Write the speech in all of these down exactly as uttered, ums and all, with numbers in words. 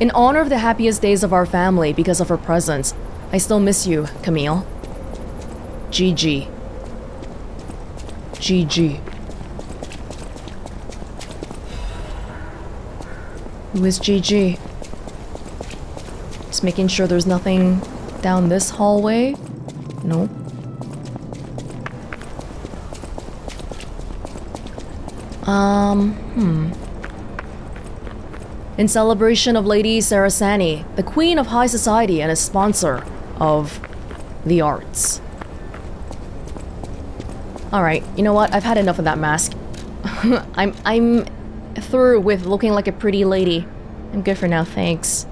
In honor of the happiest days of our family because of her presence, I still miss you, Camille. G G. G G. Who is G G? Just making sure there's nothing down this hallway. Nope. Um, hmm. In celebration of Lady Sarasani, the Queen of High Society and a sponsor of the arts. Alright, you know what? I've had enough of that mask. I'm- I'm through with looking like a pretty lady. I'm good for now, thanks.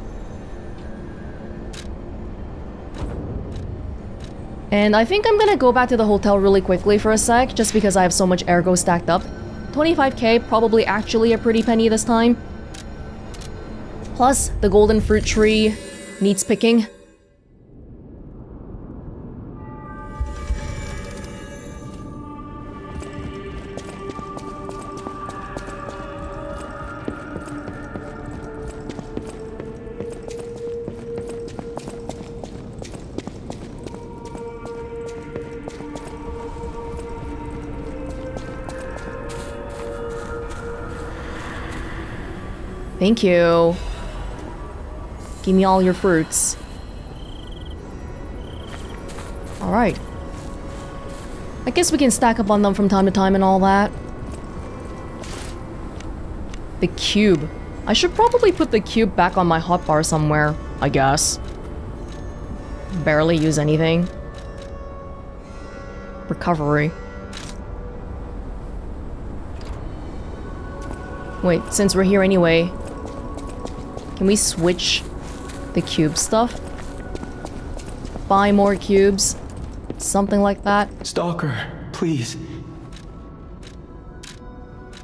And I think I'm gonna go back to the hotel really quickly for a sec, just because I have so much Ergo stacked up. twenty-five K, probably actually a pretty penny this time. Plus, the golden fruit tree needs picking. Thank you. Give me all your fruits. Alright. I guess we can stack up on them from time to time and all that. The cube. I should probably put the cube back on my hotbar somewhere, I guess. Barely use anything. Recovery. Wait, since we're here anyway, can we switch the cube stuff? Buy more cubes? Something like that? Stalker, please.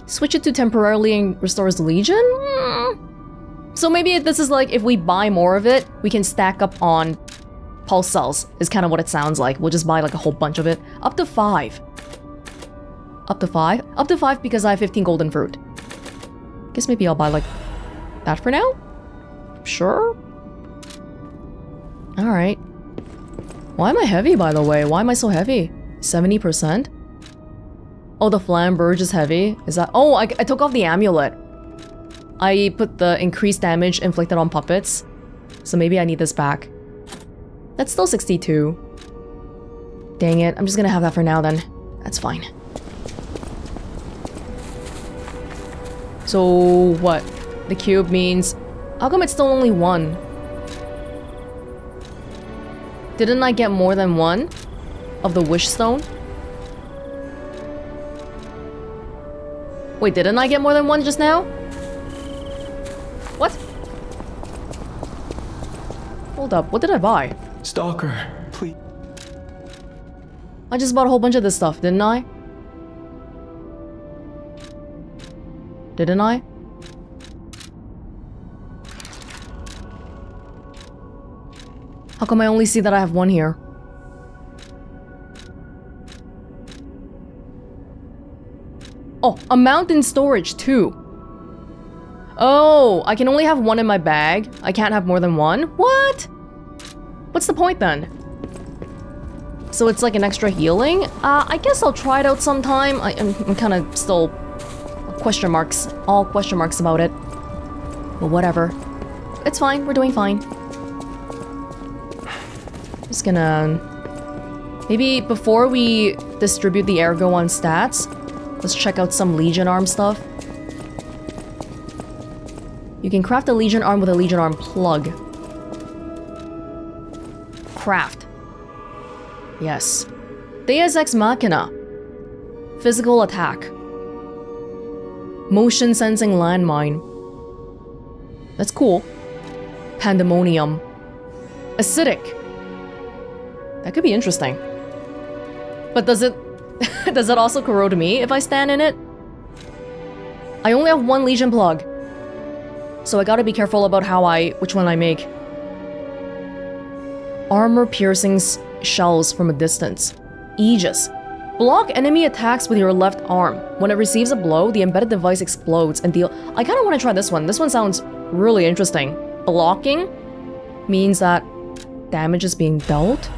Switch it to temporarily and restores Legion? So maybe this is like, if we buy more of it, we can stack up on pulse cells, is kind of what it sounds like. We'll just buy like a whole bunch of it. Up to five. Up to five? Up to five because I have fifteen golden fruit. Guess maybe I'll buy like that for now? Sure. Alright. Why am I heavy, by the way? Why am I so heavy? seventy percent? Oh, the flamberge is heavy? Is that- Oh, I, I took off the amulet. I put the increased damage inflicted on puppets. So maybe I need this back. That's still sixty-two. Dang it, I'm just gonna have that for now then. That's fine. So what? The cube means... How come it's still only one? Didn't I get more than one? Of the wish stone? Wait, didn't I get more than one just now? What? Hold up, what did I buy? Stalker, please. I just bought a whole bunch of this stuff, didn't I? Didn't I? How come I only see that I have one here? Oh, a mountain storage too. Oh, I can only have one in my bag. I can't have more than one? What? What's the point then? So it's like an extra healing? Uh, I guess I'll try it out sometime. I, I'm, I'm kind of still... Question marks. All question marks about it. But whatever. It's fine. We're doing fine. Just gonna... Maybe before we distribute the Ergo on stats, let's check out some Legion Arm stuff. You can craft a Legion Arm with a Legion Arm plug. Craft. Yes. Deus Ex Machina. Physical attack. Motion sensing landmine. That's cool. Pandemonium. Acidic. That could be interesting. But does it... does it also corrode me if I stand in it? I only have one Legion plug. So I gotta be careful about how I... which one I make. Armor piercing shells from a distance. Aegis. Block enemy attacks with your left arm. When it receives a blow, the embedded device explodes and deal- I kinda wanna try this one. This one sounds really interesting. blocking means that damage is being dealt.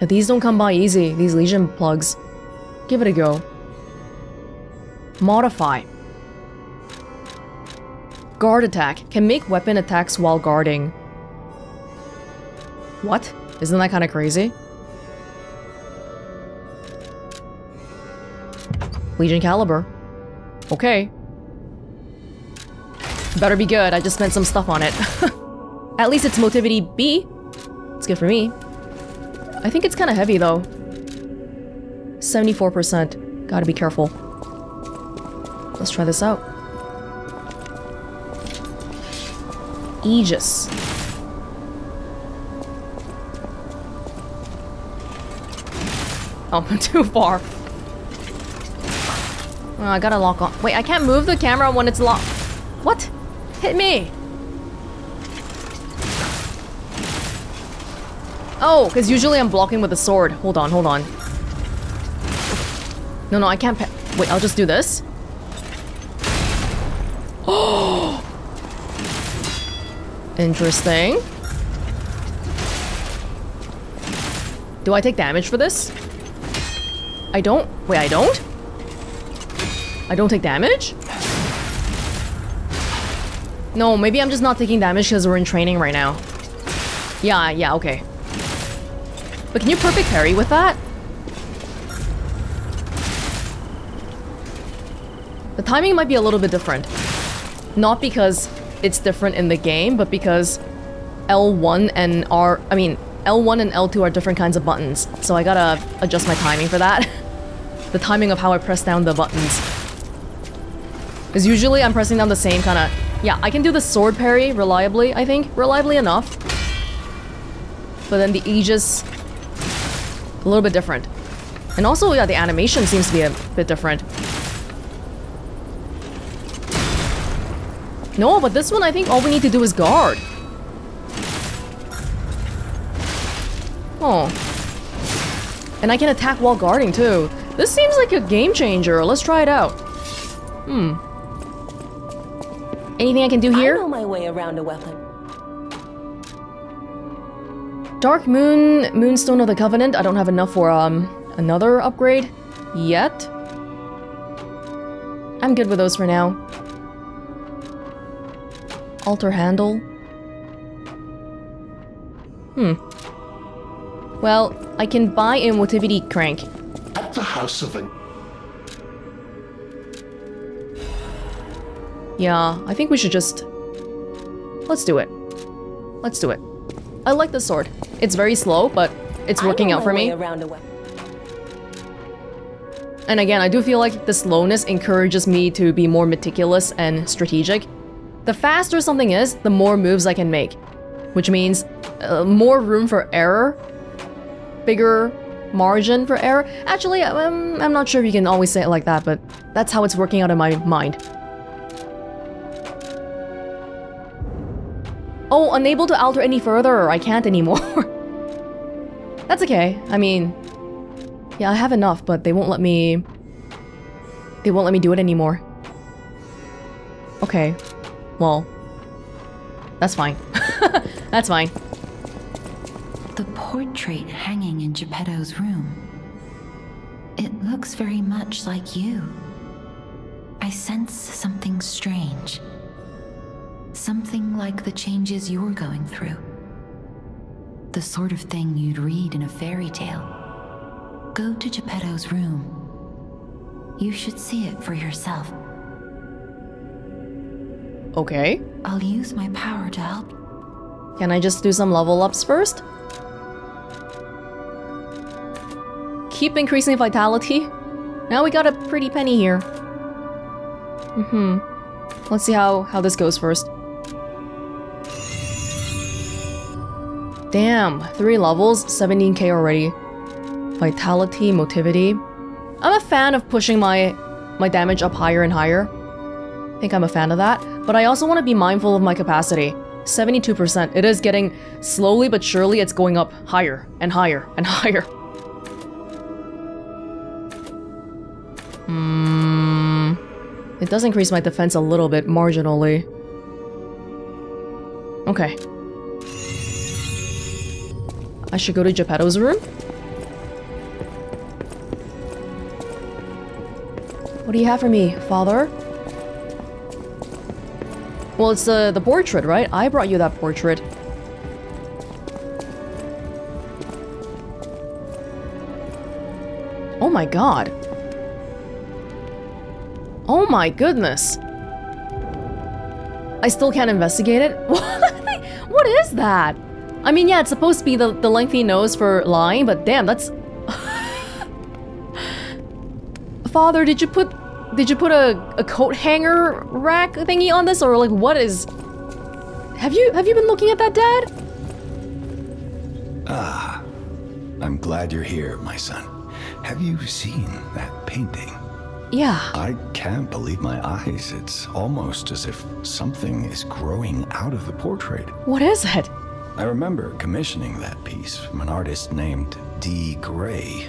Now, these don't come by easy, these Legion plugs. Give it a go. Modify. Guard attack. Can make weapon attacks while guarding. What? Isn't that kind of crazy? Legion caliber. Okay. Better be good, I just spent some stuff on it. At least it's Motivity B. It's good for me. I think it's kind of heavy though. seventy-four percent. Gotta be careful. Let's try this out. Aegis. Oh, too far. Oh, I gotta lock on. Wait, I can't move the camera when it's locked. What? Hit me! Oh, because usually I'm blocking with a sword. Hold on, hold on. No, no, I can't pa- Wait, I'll just do this. Oh! Interesting. Do I take damage for this? I don't? Wait, I don't? I don't take damage? No, maybe I'm just not taking damage because we're in training right now. Yeah, yeah, okay. But can you perfect parry with that? The timing might be a little bit different. Not because it's different in the game, but because L one and R... I mean, L one and L two are different kinds of buttons. So I gotta adjust my timing for that. The timing of how I press down the buttons. Because usually I'm pressing down the same kind of... Yeah, I can do the sword parry reliably, I think. Reliably enough. But then the Aegis... a little bit different. And also, yeah, the animation seems to be a bit different. No, but this one, I think all we need to do is guard. Oh. And I can attack while guarding, too. This seems like a game changer. Let's try it out. Hmm. Anything I can do here? I know my way around a weapon. Dark Moon, Moonstone of the Covenant. I don't have enough for um another upgrade yet. I'm good with those for now. Altar handle. Hmm. Well, I can buy a Motivity crank. At the house of an. Yeah, I think we should just... Let's do it. Let's do it. I like this sword. It's very slow, but it's working out for me. And again, I do feel like the slowness encourages me to be more meticulous and strategic. The faster something is, the more moves I can make. Which means uh, more room for error. Bigger margin for error. Actually, I'm, I'm not sure if you can always say it like that, but that's how it's working out in my mind. Oh, unable to alter any further. I can't anymore. That's okay. I mean... Yeah, I have enough, but they won't let me... They won't let me do it anymore. Okay. Well... That's fine. That's fine. The portrait hanging in Geppetto's room. It looks very much like you. I sense something strange. Something like the changes you're going through. The sort of thing you'd read in a fairy tale. Go to Geppetto's room. You should see it for yourself. Okay. I'll use my power to help. Can I just do some level ups first? Keep increasing vitality. Now we got a pretty penny here. Mm-hmm. Let's see how, how this goes first. Damn, three levels, seventeen K already. Vitality, Motivity. I'm a fan of pushing my my damage up higher and higher. I think I'm a fan of that. But I also want to be mindful of my capacity. seventy-two percent. It is getting slowly but surely, it's going up higher and higher and higher. Hmm. It does increase my defense a little bit, marginally. Okay. I should go to Geppetto's room? What do you have for me, father? Well, it's the, the portrait, right? I brought you that portrait. Oh my god. Oh my goodness. I still can't investigate it? What? What is that? I mean, yeah, it's supposed to be the, the lengthy nose for lying, but damn, that's... Father, did you put... Did you put a, a coat hanger rack thingy on this? Or like, what is... Have you have you been looking at that, Dad? Ah, I'm glad you're here, my son. Have you seen that painting? Yeah. I can't believe my eyes. It's almost as if something is growing out of the portrait. What is it? I remember commissioning that piece from an artist named D. Gray.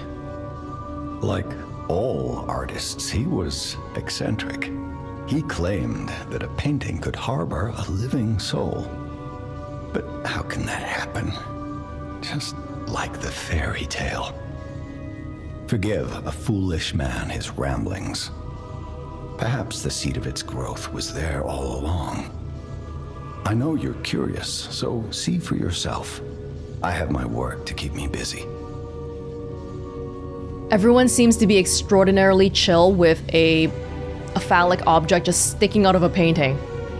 Like all artists, he was eccentric. He claimed that a painting could harbor a living soul. But how can that happen? Just like the fairy tale. Forgive a foolish man his ramblings. Perhaps the seed of its growth was there all along. I know you're curious, so see for yourself. I have my work to keep me busy. Everyone seems to be extraordinarily chill with a, a phallic object just sticking out of a painting.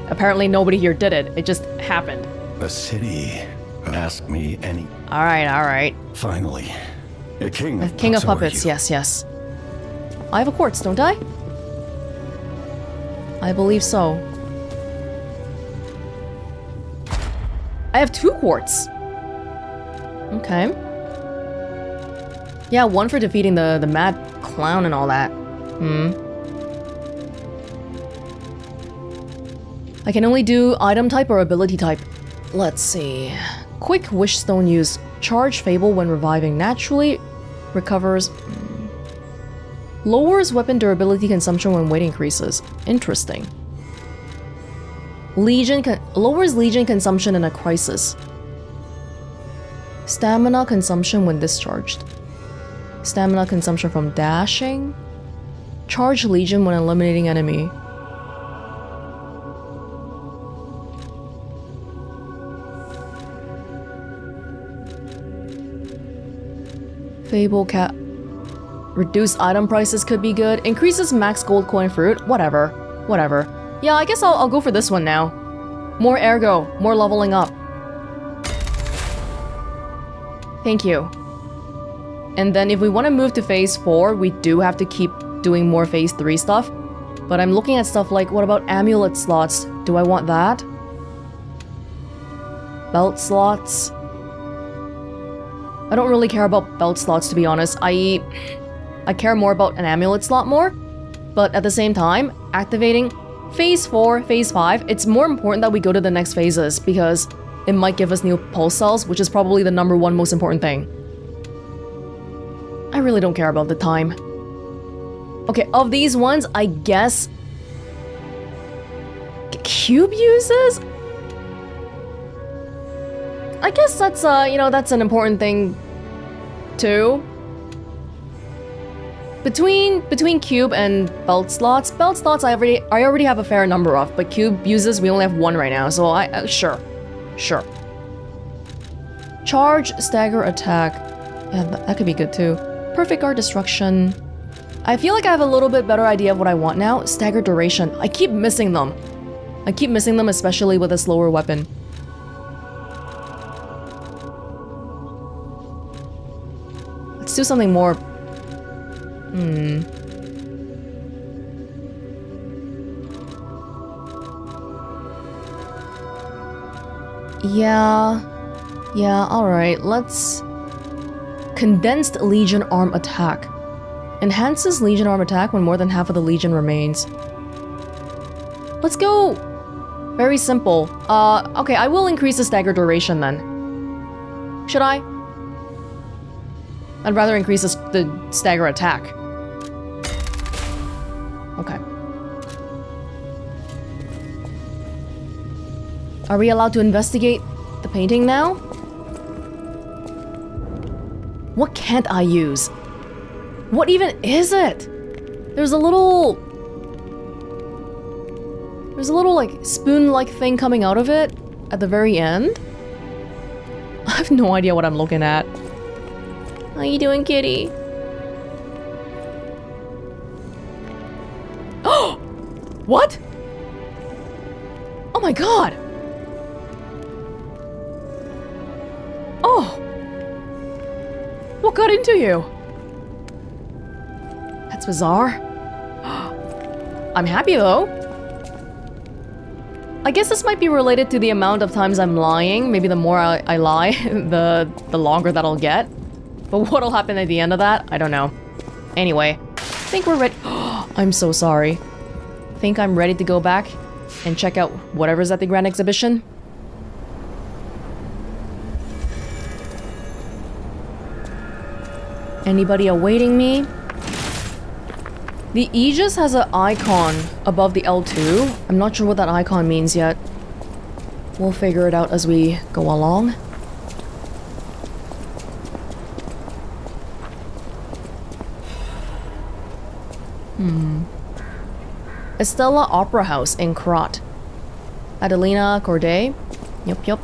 Apparently nobody here did it. It just happened. The city asked me any... Alright, alright. Finally. A king of, a king of puppets, yes, yes. I have a quartz, don't I? I believe so. I have two quartz. Okay. Yeah, one for defeating the, the mad clown and all that. Hmm. I can only do item type or ability type. Let's see. Quick wish stone use. Charge Fable when reviving naturally. Recovers... Lowers weapon durability consumption when weight increases. Interesting. Legion con- lowers Legion consumption in a crisis. Stamina consumption when discharged. Stamina consumption from dashing. Charge Legion when eliminating enemy. Fable cat. Reduce item prices could be good. Increases max gold coin fruit. Whatever. Whatever. Yeah, I guess I'll, I'll go for this one now. More ergo. More leveling up. Thank you. And then if we want to move to phase four, we do have to keep doing more phase three stuff. But I'm looking at stuff like, what about amulet slots? Do I want that? Belt slots? I don't really care about belt slots, to be honest. I... I care more about an amulet slot more. But at the same time, activating phase four, phase five, it's more important that we go to the next phases because it might give us new pulse cells, which is probably the number one most important thing. I really don't care about the time. Okay, of these ones, I guess... Cube uses? I guess that's, uh, you know, that's an important thing, too. Between between cube and belt slots, belt slots I already I already have a fair number of, but cube uses we only have one right now, so I uh, sure, sure. Charge, stagger, attack, yeah, that could be good too. Perfect guard destruction. I feel like I have a little bit better idea of what I want now. Stagger duration. I keep missing them. I keep missing them, especially with a slower weapon. Let's do something more. Hmm. Yeah. Yeah, alright. Let's... Condensed Legion Arm Attack. Enhances Legion Arm Attack when more than half of the Legion remains. Let's go! Very simple. Uh, okay, I will increase the stagger duration then. Should I? I'd rather increase the stagger attack. Okay. Are we allowed to investigate the painting now? What can't I use? What even is it? There's a little... There's a little, like, spoon-like thing coming out of it at the very end. I have no idea what I'm looking at. How you doing, kitty? Oh! What? Oh my god! Oh! What got into you? That's bizarre. I'm happy though. I guess this might be related to the amount of times I'm lying. Maybe the more I, I lie, the, the longer that'll get. But what'll happen at the end of that? I don't know. Anyway, I think we're ready. I'm so sorry. I think I'm ready to go back and check out whatever's at the Grand Exhibition. Anybody awaiting me? The Aegis has an icon above the L two. I'm not sure what that icon means yet. We'll figure it out as we go along. Hmm. Estella Opera House in Krat. Adelina Corday. Yup, yup.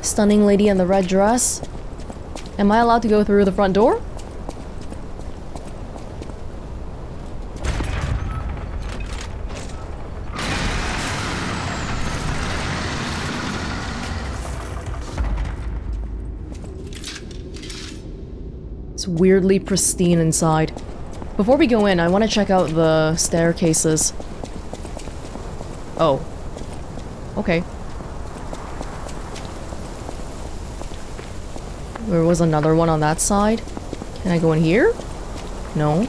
Stunning lady in the red dress. Am I allowed to go through the front door? It's weirdly pristine inside. Before we go in, I want to check out the staircases. Oh. Okay. There was another one on that side. Can I go in here? No.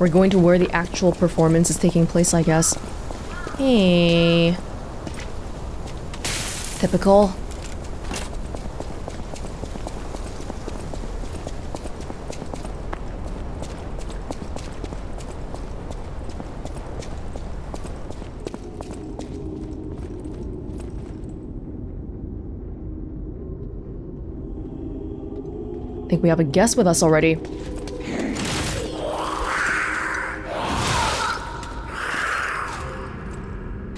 We're going to where the actual performance is taking place, I guess. Hey. Typical. I think we have a guest with us already.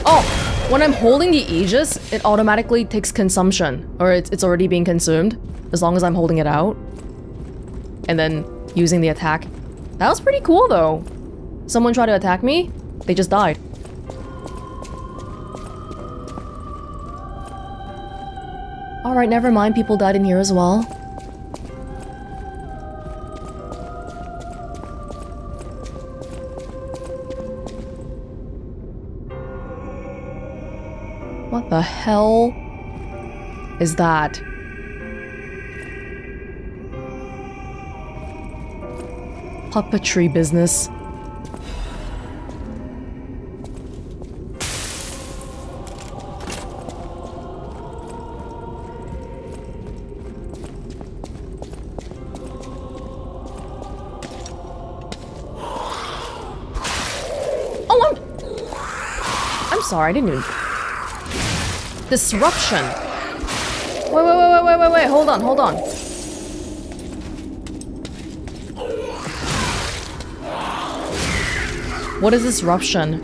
Oh! When I'm holding the Aegis, it automatically takes consumption. Or it's, it's already being consumed, as long as I'm holding it out. And then using the attack. That was pretty cool though. Someone tried to attack me, they just died. Alright, never mind, people died in here as well. What the hell is that? Puppetry business. Oh, I'm... I'm sorry, I didn't even... Disruption. Wait, wait, wait, wait, wait, wait, hold on, hold on. What is disruption?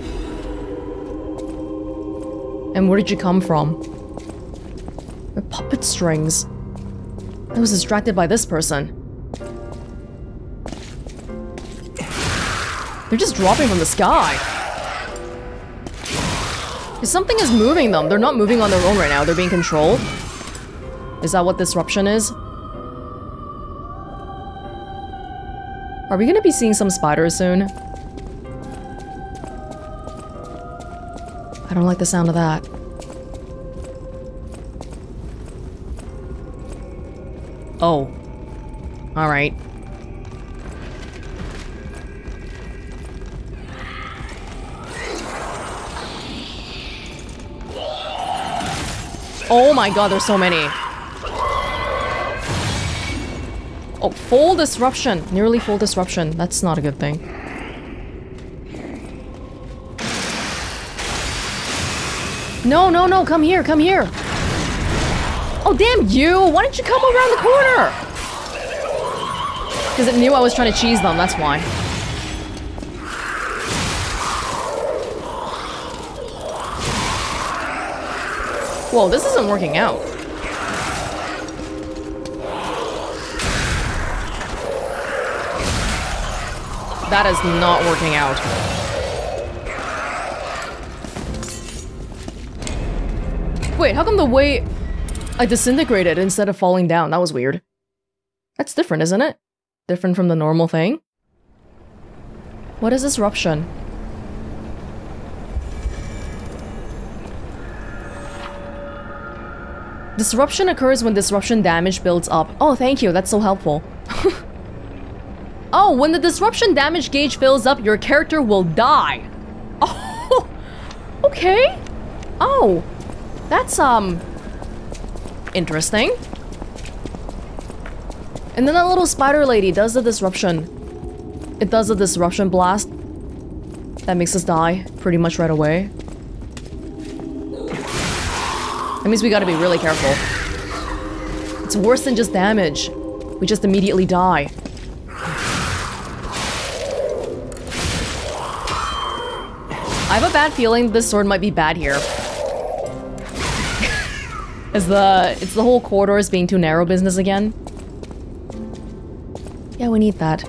And where did you come from? The puppet strings. I was distracted by this person. They're just dropping from the sky. Something is moving them. They're not moving on their own right now. They're being controlled. Is that what disruption is? Are we gonna be seeing some spiders soon? I don't like the sound of that. Oh. Alright. Oh my god, there's so many. Oh, full disruption! Nearly full disruption. That's not a good thing. No, no, no! Come here! Come here! Oh, damn you! Why didn't you come around the corner? Because it knew I was trying to cheese them, that's why. Whoa, this isn't working out. That is not working out. Wait, how come the way I disintegrated instead of falling down? That was weird. That's different, isn't it? Different from the normal thing? What is disruption? Disruption occurs when disruption damage builds up. Oh, thank you. That's so helpful. Oh, when the disruption damage gauge fills up, your character will die. Oh, okay. Oh, that's, um, interesting. And then that little spider lady does the disruption. It does the disruption blast. That makes us die pretty much right away. That means we gotta be really careful. It's worse than just damage. We just immediately die. I have a bad feeling this sword might be bad here. Is the it's the whole corridor is being too narrow business again? Yeah, we need that.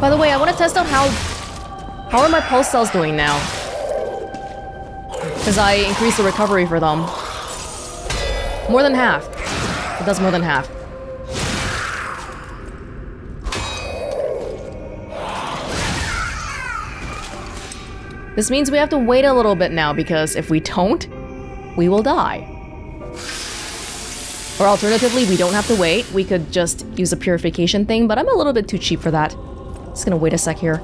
By the way, I want to test out how how are my pulse cells doing now? Because I increased the recovery for them. More than half. It does more than half. This means we have to wait a little bit now, because if we don't, we will die. Or alternatively, we don't have to wait. We could just use a purification thing, but I'm a little bit too cheap for that. Just gonna wait a sec here.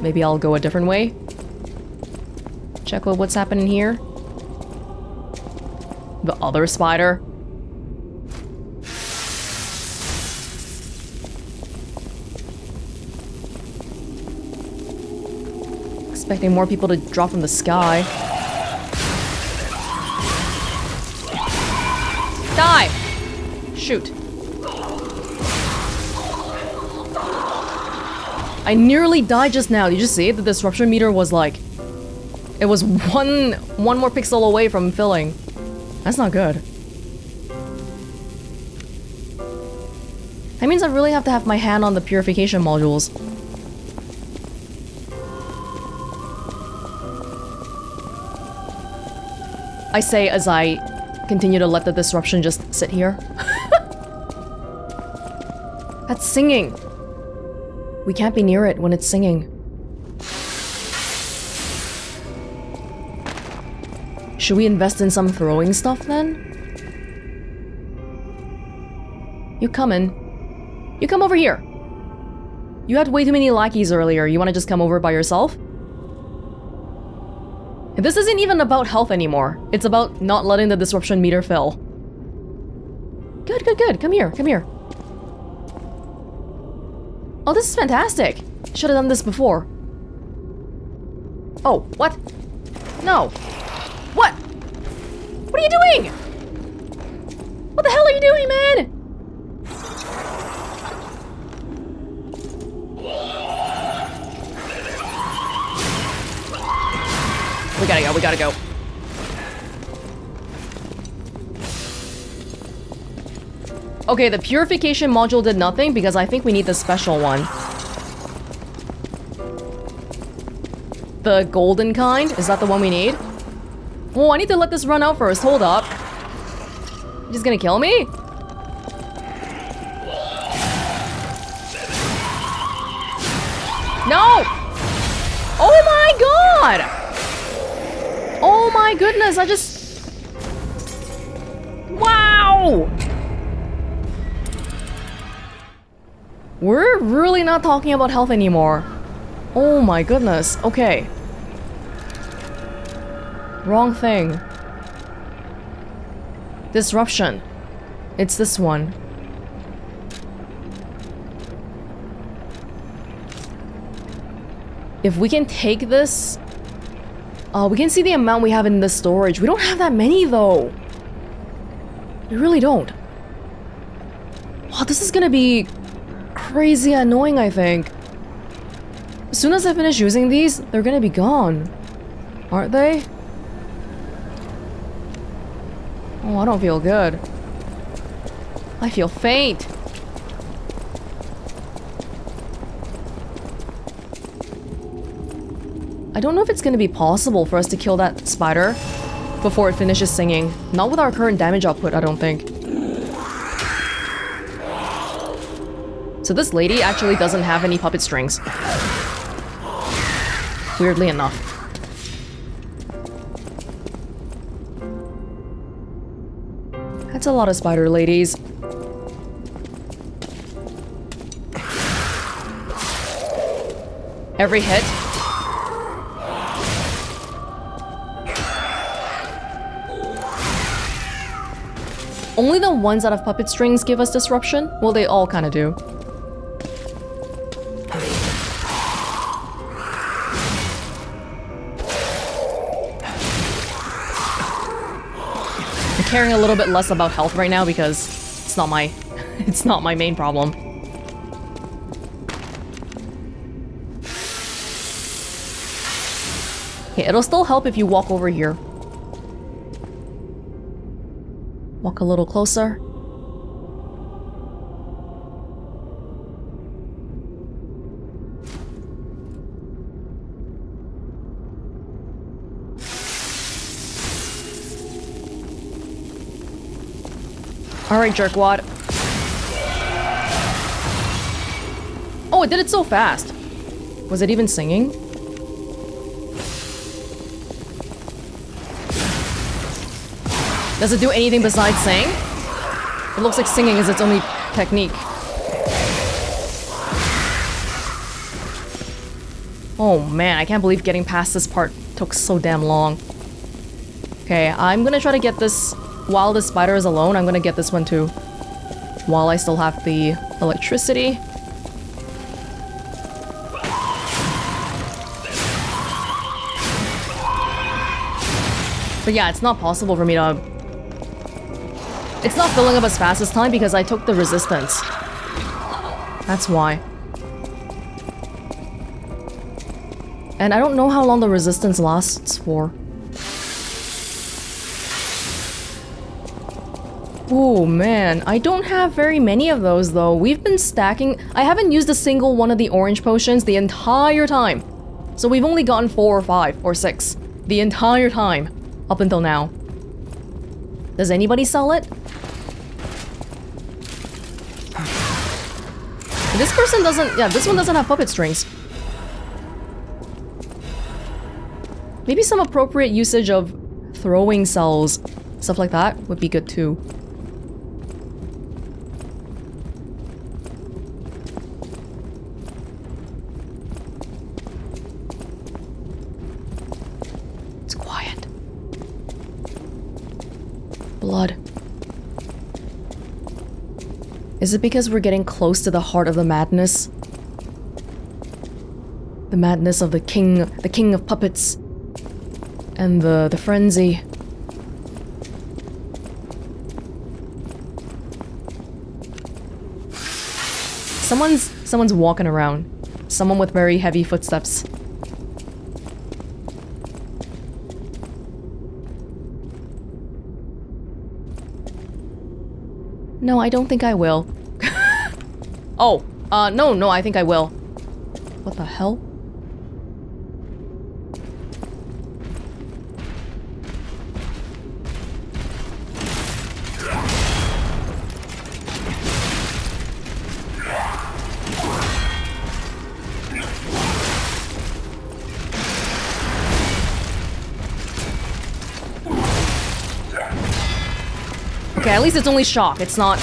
Maybe I'll go a different way. Check out what's happening here. The other spider. Expecting more people to drop from the sky. Die! Shoot. I nearly died just now. Did you just see? The disruption meter was like... It was one one more pixel away from filling. That's not good. That means I really have to have my hand on the purification modules. I say as I continue to let the disruption just sit here. That's singing. We can't be near it when it's singing. Should we invest in some throwing stuff then? You coming. You come over here! You had way too many lackeys earlier, you wanna just come over by yourself? This isn't even about health anymore. It's about not letting the disruption meter fill. Good, good, good, come here, come here. Oh, this is fantastic! Should've done this before. Oh, what? No! What? What are you doing? What the hell are you doing, man? We gotta go, we gotta go. Okay, the purification module did nothing because I think we need the special one. The golden kind? Is that the one we need? Oh, I need to let this run out first. Hold up. You're just gonna kill me? No! Oh my god! Oh my goodness, I just... Wow! We're really not talking about health anymore. Oh my goodness, okay. Wrong thing. Disruption. It's this one. If we can take this... Uh, we can see the amount we have in the storage. We don't have that many, though. We really don't. Wow, this is gonna be crazy annoying, I think. As soon as I finish using these, they're gonna be gone. Aren't they? Oh, I don't feel good. I feel faint. I don't know if it's going to be possible for us to kill that spider before it finishes singing. Not with our current damage output, I don't think. So this lady actually doesn't have any puppet strings. Weirdly enough. That's a lot of spider ladies. Every hit. Only the ones out of puppet strings give us disruption? Well, they all kind of do. I'm caring a little bit less about health right now because it's not my it's not my main problem. Okay, it'll still help if you walk over here. Walk a little closer. All right, jerkwad. Oh, it did it so fast. Was it even singing? Does it do anything besides sing? It looks like singing is its only technique. Oh man, I can't believe getting past this part took so damn long. Okay, I'm gonna try to get this while the spider is alone. I'm gonna get this one too. While I still have the electricity. But yeah, it's not possible for me to... It's not filling up as fast as time because I took the resistance. That's why. And I don't know how long the resistance lasts for. Oh man, I don't have very many of those though. We've been stacking... I haven't used a single one of the orange potions the entire time. So we've only gotten four or five or six the entire time up until now. Does anybody sell it? This person doesn't... Yeah, this one doesn't have puppet strings. Maybe some appropriate usage of throwing cells. Stuff like that would be good too. It's quiet. Blood. Is it because we're getting close to the heart of the madness? The madness of the king, the king of puppets. And the, the frenzy. Someone's, someone's walking around. Someone with very heavy footsteps. No, I don't think I will. Oh, uh, no, no, I think I will. What the hell? Okay, at least it's only shock, it's not...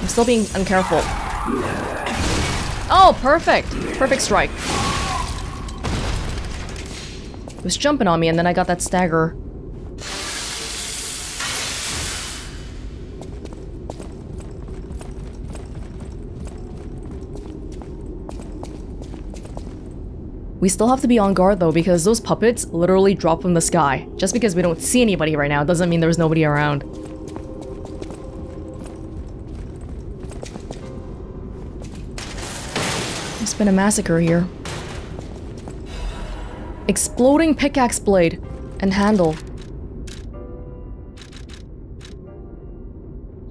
I'm still being uncareful. Oh, perfect! Perfect strike. It was jumping on me and then I got that stagger. We still have to be on guard though, because those puppets literally drop from the sky. Just because we don't see anybody right now doesn't mean there's nobody around. There's been a massacre here. Exploding pickaxe blade and handle.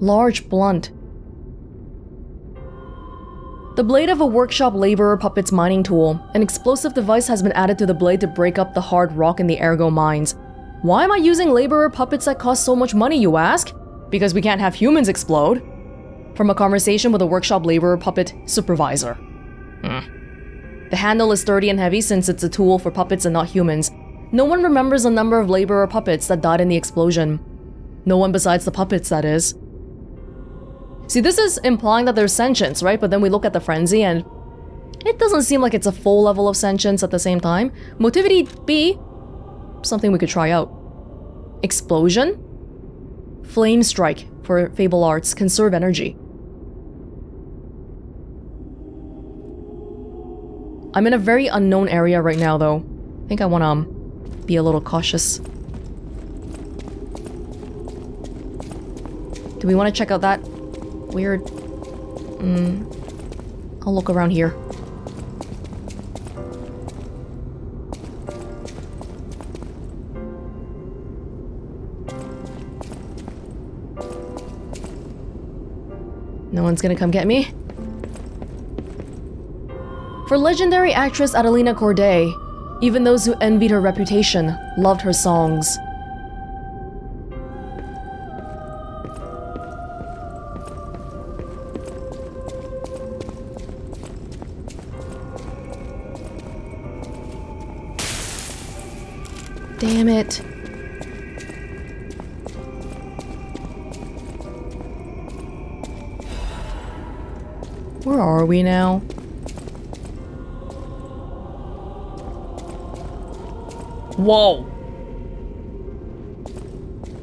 Large blunt. The blade of a workshop laborer puppet's mining tool. An explosive device has been added to the blade to break up the hard rock in the Ergo mines. Why am I using laborer puppets that cost so much money, you ask? Because we can't have humans explode. From a conversation with a workshop laborer puppet supervisor. Mm. The handle is sturdy and heavy since it's a tool for puppets and not humans. No one remembers the number of laborer puppets that died in the explosion. No one besides the puppets, that is. See, this is implying that there's sentience, right? But then we look at the frenzy and it doesn't seem like it's a full level of sentience at the same time. Motivity B, something we could try out. Explosion? Flame strike for Fable Arts, conserve energy. I'm in a very unknown area right now though. I think I want to um, be a little cautious. Do we want to check out that? Weird. Mm. I'll look around here. No one's gonna come get me. For legendary actress Adelina Corday, even those who envied her reputation loved her songs. Damn it. Where are we now? Whoa.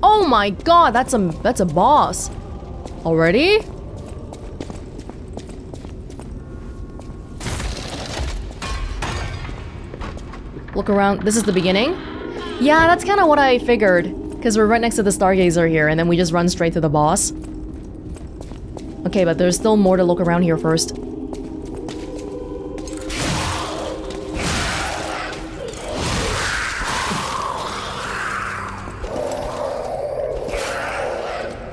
Oh my god, that's a that's a boss. Already? Look around. This is the beginning. Yeah, that's kind of what I figured, because we're right next to the Stargazer here, and then we just run straight to the boss. Okay, but there's still more to look around here first.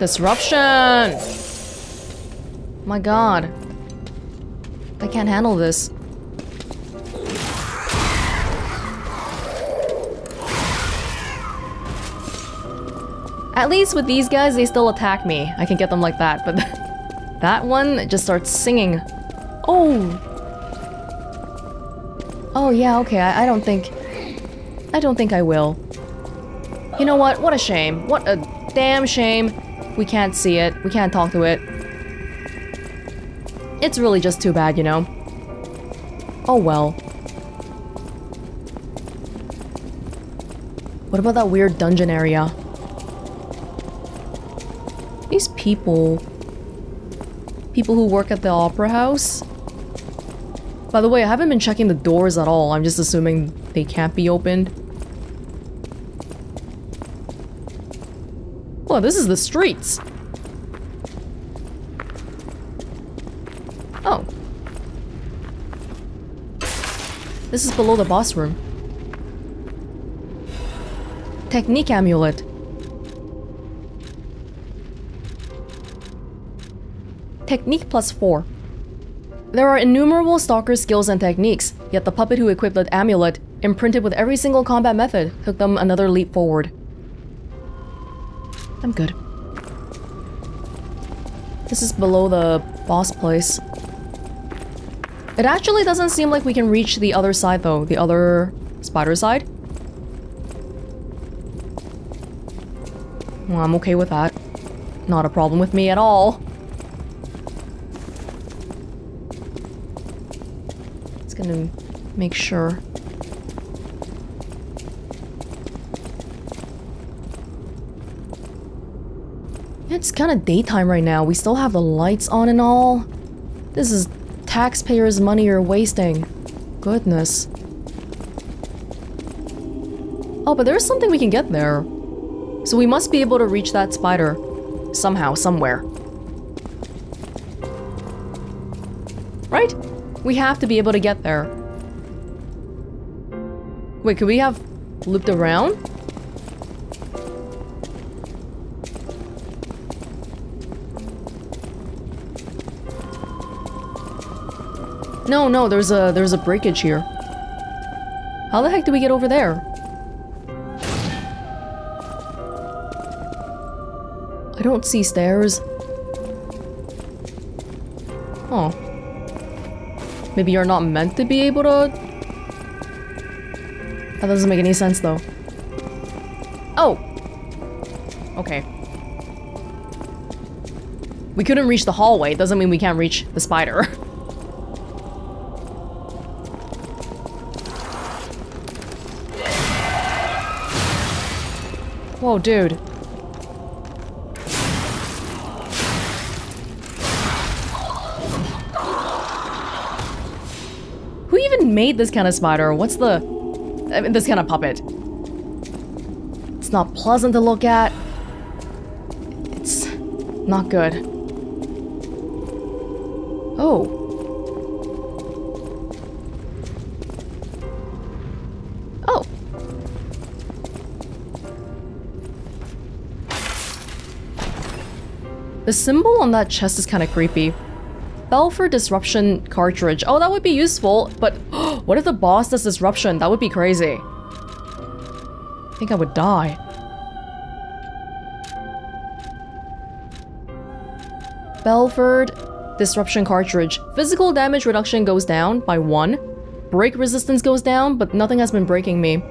Disruption! My god. I can't handle this. At least with these guys, they still attack me. I can get them like that, but that one just starts singing. Oh! Oh yeah, okay, I, I don't think... I don't think I will. You know what? What a shame. What a damn shame. We can't see it. We can't talk to it. It's really just too bad, you know? Oh well. What about that weird dungeon area? These people... People who work at the Opera House? By the way, I haven't been checking the doors at all. I'm just assuming they can't be opened. Well, this is the streets! Oh. This is below the boss room. Technique amulet. Technique plus four. There are innumerable stalker skills and techniques, yet the puppet who equipped the amulet, imprinted with every single combat method, took them another leap forward. I'm good. This is below the boss place. It actually doesn't seem like we can reach the other side though, the other spider side. Well, I'm okay with that. Not a problem with me at all. Gonna make sure. It's kind of daytime right now. We still have the lights on and all. This is taxpayers' money you're wasting. Goodness. Oh, but there is something we can get there. So we must be able to reach that spider. Somehow, somewhere. Right? We have to be able to get there. Wait, could we have looped around? No, no, there's a there's a breakage here. How the heck do we get over there? I don't see stairs. Oh. Maybe you're not meant to be able to... That doesn't make any sense though. Oh! Okay. We couldn't reach the hallway, doesn't mean we can't reach the spider. Whoa, dude. Who even made this kind of spider? What's the... I mean, this kind of puppet? It's not pleasant to look at. It's... not good. Oh. The symbol on that chest is kind of creepy. Bell for Disruption cartridge. Oh, that would be useful, but what if the boss does Disruption? That would be crazy. I think I would die. Belford Disruption cartridge. Physical damage reduction goes down by one. Break resistance goes down, but nothing has been breaking me.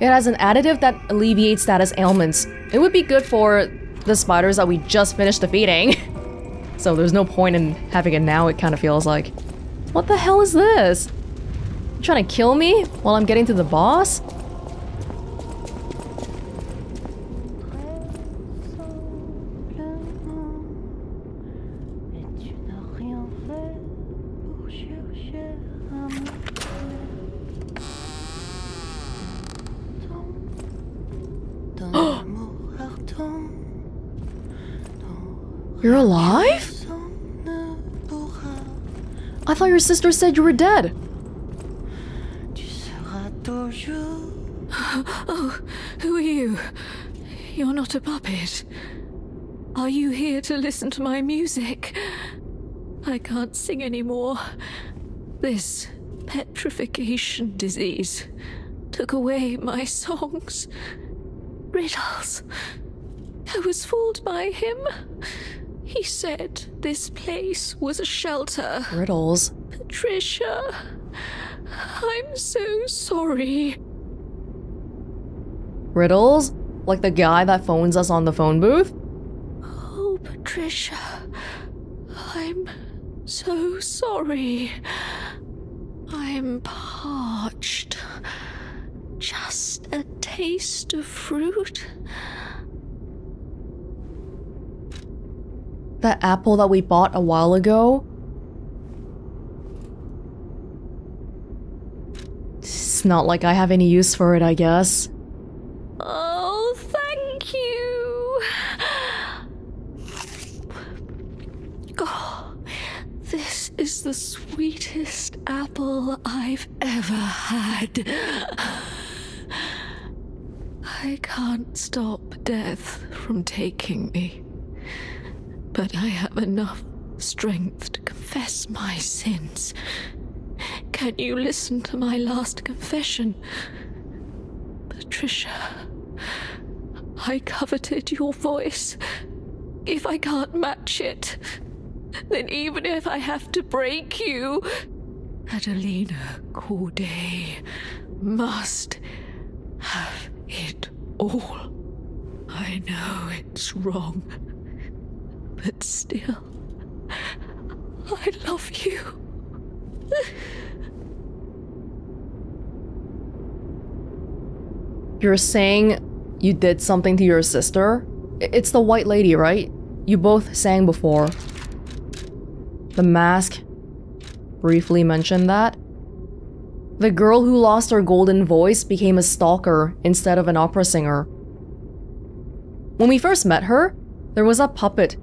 It has an additive that alleviates status ailments. It would be good for the spiders that we just finished defeating. So there's no point in having it now, it kind of feels like. What the hell is this? You trying to kill me while I'm getting to the boss? You're alive? I thought your sister said you were dead. Oh, who are you? You're not a puppet. Are you here to listen to my music? I can't sing anymore. This petrification disease took away my songs. Riddles. I was fooled by him. He said this place was a shelter. Riddles. Patricia, I'm so sorry. Riddles? Like the guy that phones us on the phone booth? Oh, Patricia, I'm so sorry. I'm parched. Just a taste of fruit. That apple that we bought a while ago? It's not like I have any use for it, I guess. Oh, thank you! Oh, this is the sweetest apple I've ever had. I can't stop death from taking me. But I have enough strength to confess my sins. Can you listen to my last confession? Patricia, I coveted your voice. If I can't match it, then even if I have to break you, Adelina Corday must have it all. I know it's wrong. But still, I love you. You're saying you did something to your sister? It's the white lady, right? You both sang before. The mask briefly mentioned that. The girl who lost her golden voice became a stalker instead of an opera singer. When we first met her, there was a puppet.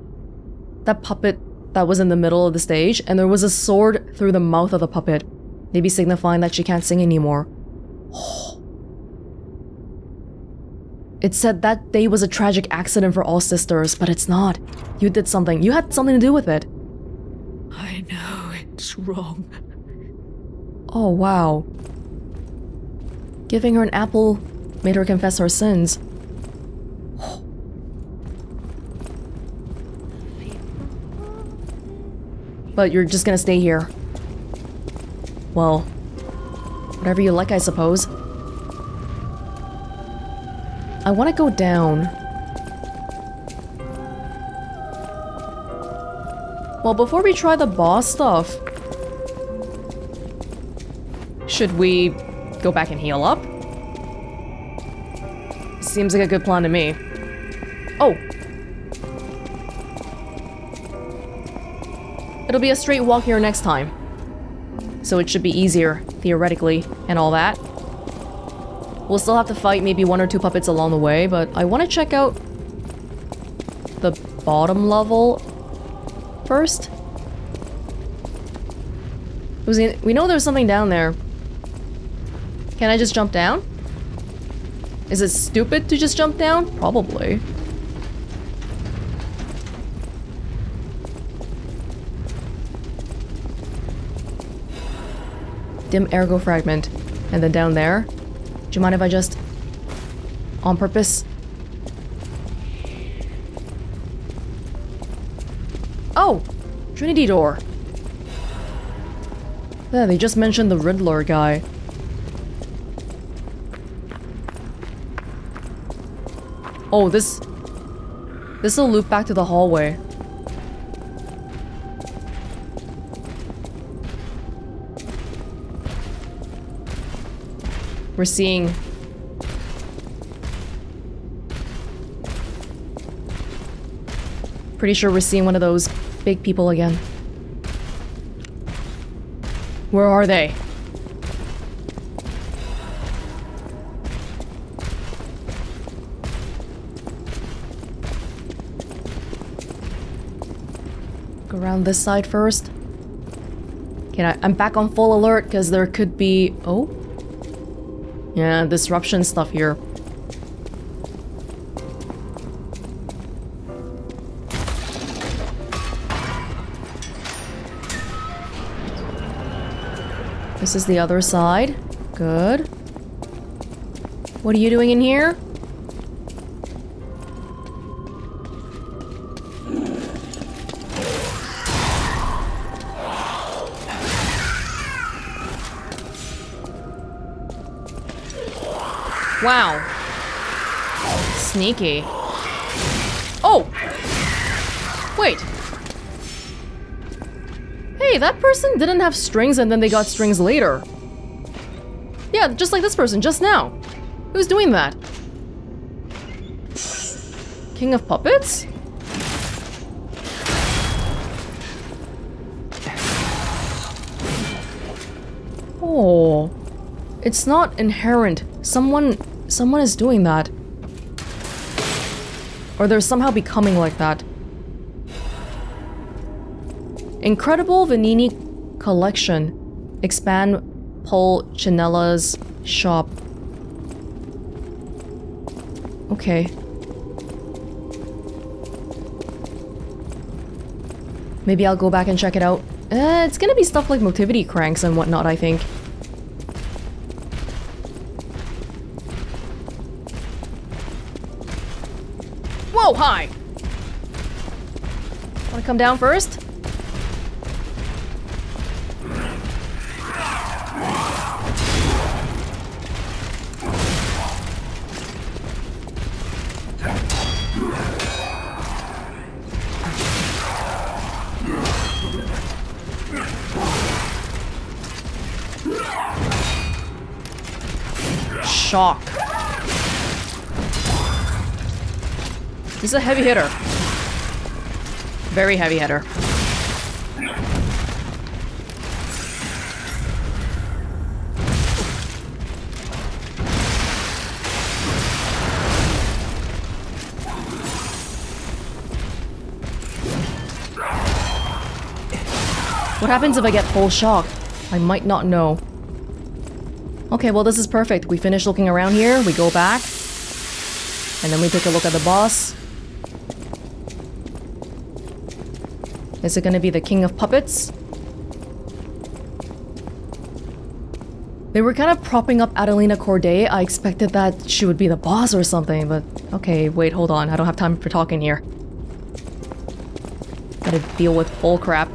That puppet that was in the middle of the stage, and there was a sword through the mouth of the puppet, maybe signifying that she can't sing anymore. It said that day was a tragic accident for all sisters, but it's not. You did something. You had something to do with it. I know it's wrong. Oh, wow. Giving her an apple made her confess her sins. But you're just gonna stay here. Well, whatever you like, I suppose. I want to go down. Well, before we try the boss stuff, should we go back and heal up? Seems like a good plan to me. Oh! It'll be a straight walk here next time. So it should be easier, theoretically, and all that. We'll still have to fight maybe one or two puppets along the way, but I want to check out the bottom level first. We know there's something down there. Can I just jump down? Is it stupid to just jump down? Probably. Dim Ergo Fragment. And then down there. Do you mind if I just... on purpose? Oh! Trinity Door. Yeah, they just mentioned the Riddler guy. Oh, this... this'll loop back to the hallway. We're seeing... pretty sure we're seeing one of those big people again. Where are they? Go around this side first. Okay, I, I'm back on full alert because there could be... oh? Yeah, disruption stuff here. This is the other side. Good. What are you doing in here? Wow. Sneaky. Oh! Wait. Hey, that person didn't have strings and then they got strings later. Yeah, just like this person just now. Who's doing that? King of Puppets? Oh. It's not inherent. Someone... Someone is doing that. Or they're somehow becoming like that. Incredible Vanini Collection. Expand Paul Chinella's shop. Okay. Maybe I'll go back and check it out. Uh, it's gonna be stuff like motivity cranks and whatnot, I think. Whoa, hi! Wanna come down first? Shock. He's a heavy hitter. Very heavy hitter. What happens if I get full shock? I might not know. Okay, well this is perfect. We finish looking around here, we go back, and then we take a look at the boss. Is it gonna be the King of Puppets? They were kind of propping up Adelina Corday. I expected that she would be the boss or something, but... Okay, wait, hold on. I don't have time for talking here. Gotta deal with bull crap.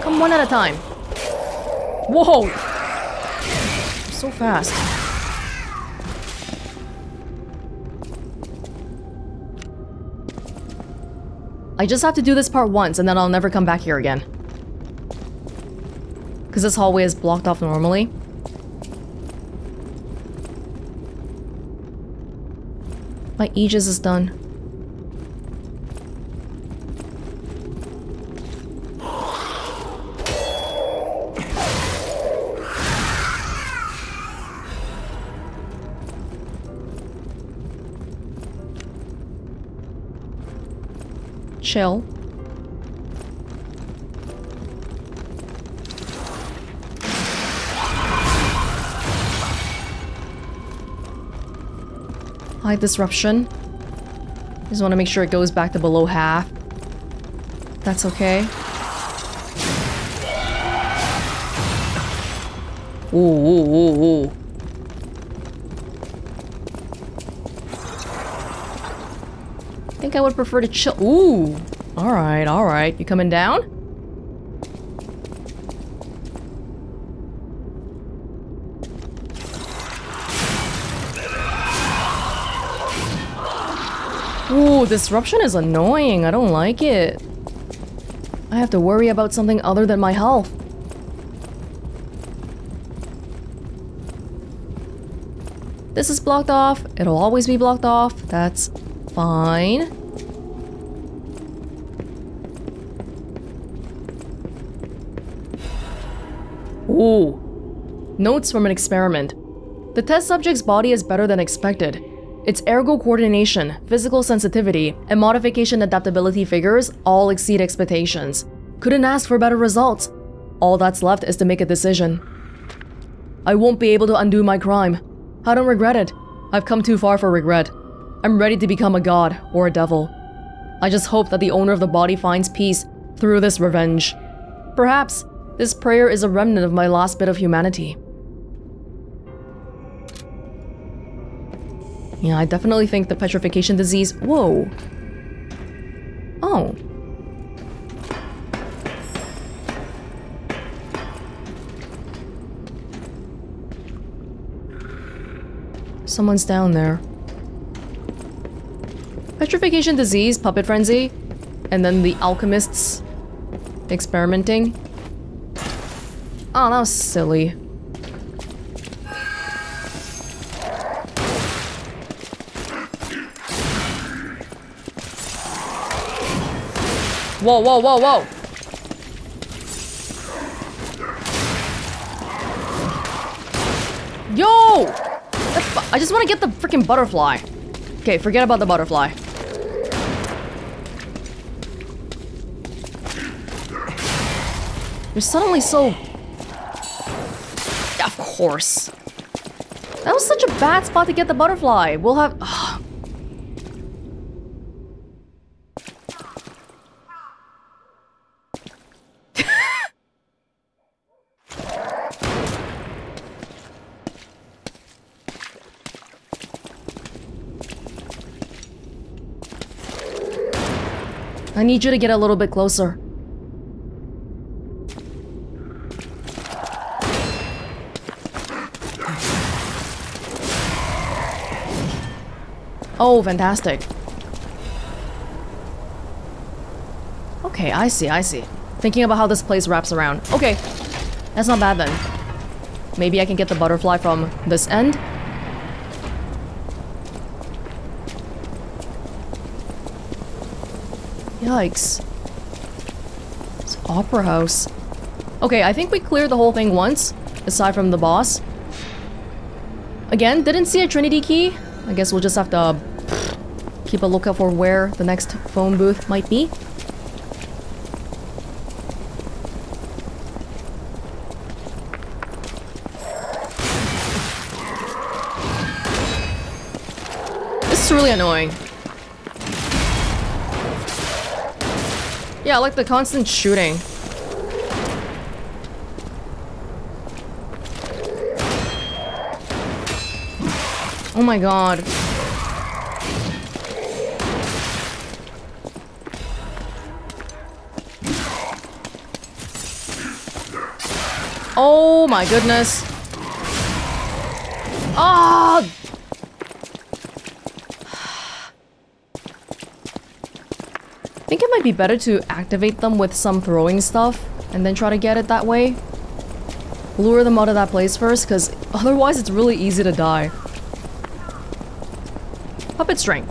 Come one at a time. Whoa! So fast. I just have to do this part once and then I'll never come back here again. Because this hallway is blocked off normally. My Aegis is done. Chill. High disruption. Just want to make sure it goes back to below half. That's okay. Ooh, ooh, ooh, ooh. I think I would prefer to chill. Ooh. Alright, alright. You coming down? Ooh, disruption is annoying. I don't like it. I have to worry about something other than my health. This is blocked off. It'll always be blocked off. That's fine. Ooh. Notes from an experiment. The test subject's body is better than expected. Its ergo coordination, physical sensitivity, and modification adaptability figures all exceed expectations. Couldn't ask for better results. All that's left is to make a decision. I won't be able to undo my crime. I don't regret it. I've come too far for regret. I'm ready to become a god or a devil. I just hope that the owner of the body finds peace through this revenge. Perhaps this prayer is a remnant of my last bit of humanity. Yeah, I definitely think the petrification disease... Whoa. Oh. Someone's down there. Petrification disease, puppet frenzy, and then the alchemists experimenting. Oh, that was silly. Whoa, whoa, whoa, whoa! Yo! That's I just want to get the freaking butterfly. Okay, forget about the butterfly. You're suddenly so... Of course. That was such a bad spot to get the butterfly. We'll have... I need you to get a little bit closer. Oh, fantastic. Okay, I see, I see. Thinking about how this place wraps around. Okay, that's not bad then. Maybe I can get the butterfly from this end? Yikes. It's Opera House. Okay, I think we cleared the whole thing once, aside from the boss. Again, didn't see a Trinity key. I guess we'll just have to keep a lookout for where the next phone booth might be. just really annoying. Yeah, I like the constant shooting. Oh my god. Oh my goodness. Ah! Oh! I think it might be better to activate them with some throwing stuff and then try to get it that way. Lure them out of that place first, because otherwise it's really easy to die. Puppet string.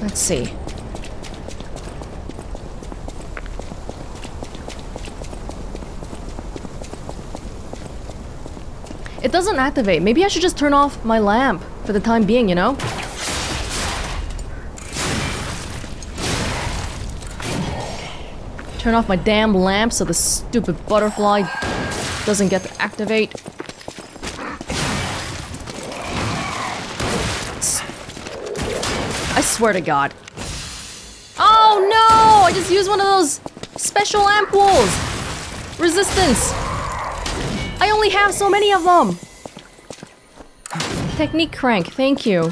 Let's see. It doesn't activate. Maybe I should just turn off my lamp for the time being, you know? Turn off my damn lamp so the stupid butterfly doesn't get to activate. I swear to God. Oh no! I just used one of those special lamp wools! Resistance! I only have so many of them! Technique crank, thank you.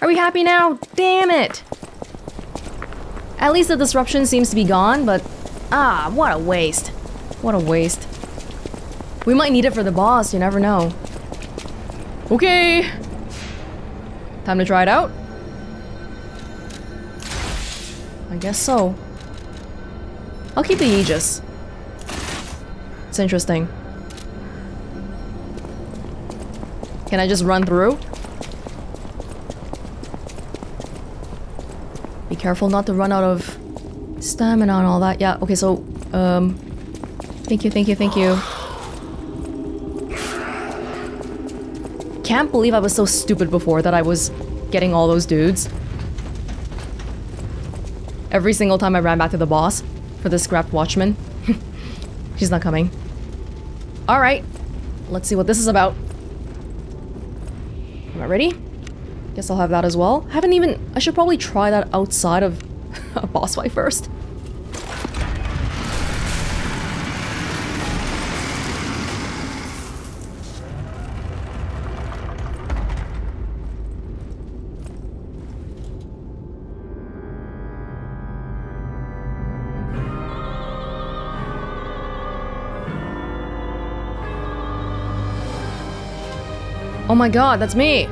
Are we happy now? Damn it! At least the disruption seems to be gone, but... ah, what a waste. What a waste. We might need it for the boss, you never know. Okay! Time to try it out? I guess so. I'll keep the Aegis. It's interesting. Can I just run through? Be careful not to run out of stamina and all that. Yeah, okay, so, um... thank you, thank you, thank you. Can't believe I was so stupid before that I was getting all those dudes. Every single time I ran back to the boss for the scrapped watchman. She's not coming. Alright, let's see what this is about. Am I ready? Guess I'll have that as well. Haven't even... I should probably try that outside of a boss fight first. Oh my god, that's me!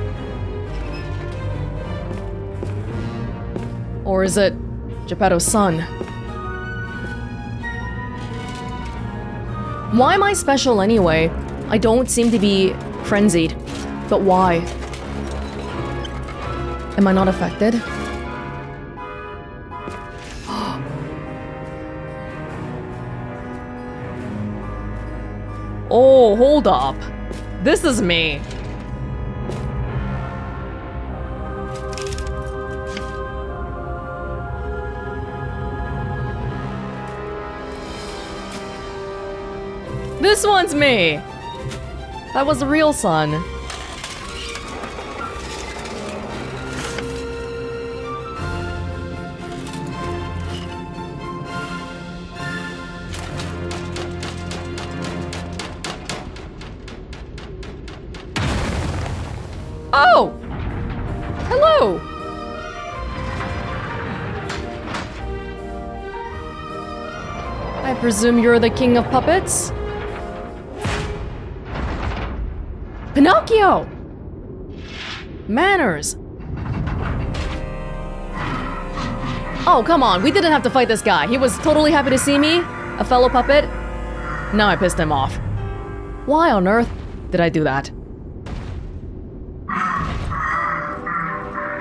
Or is it Geppetto's son? Why am I special anyway? I don't seem to be frenzied, but why? Am I not affected? Oh, hold up. This is me. This one's me! That was the real son. Oh! Hello! I presume you're the king of puppets? Pinocchio! Manners! Oh, come on, we didn't have to fight this guy. He was totally happy to see me, a fellow puppet. Now I pissed him off. Why on earth did I do that?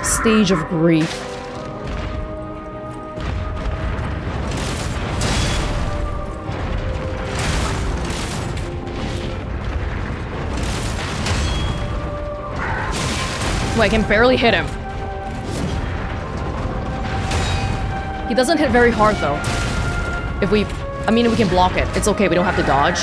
Stage of grief. I can barely hit him. He doesn't hit very hard though. If we I mean, we can block it. It's okay, we don't have to dodge.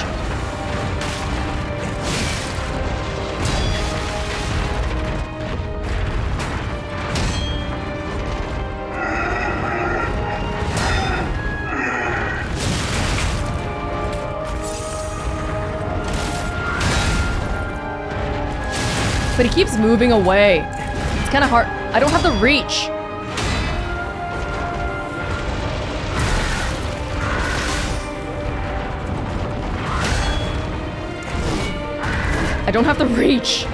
But he keeps moving away. It's kind of hard. I don't have the reach. I don't have the reach.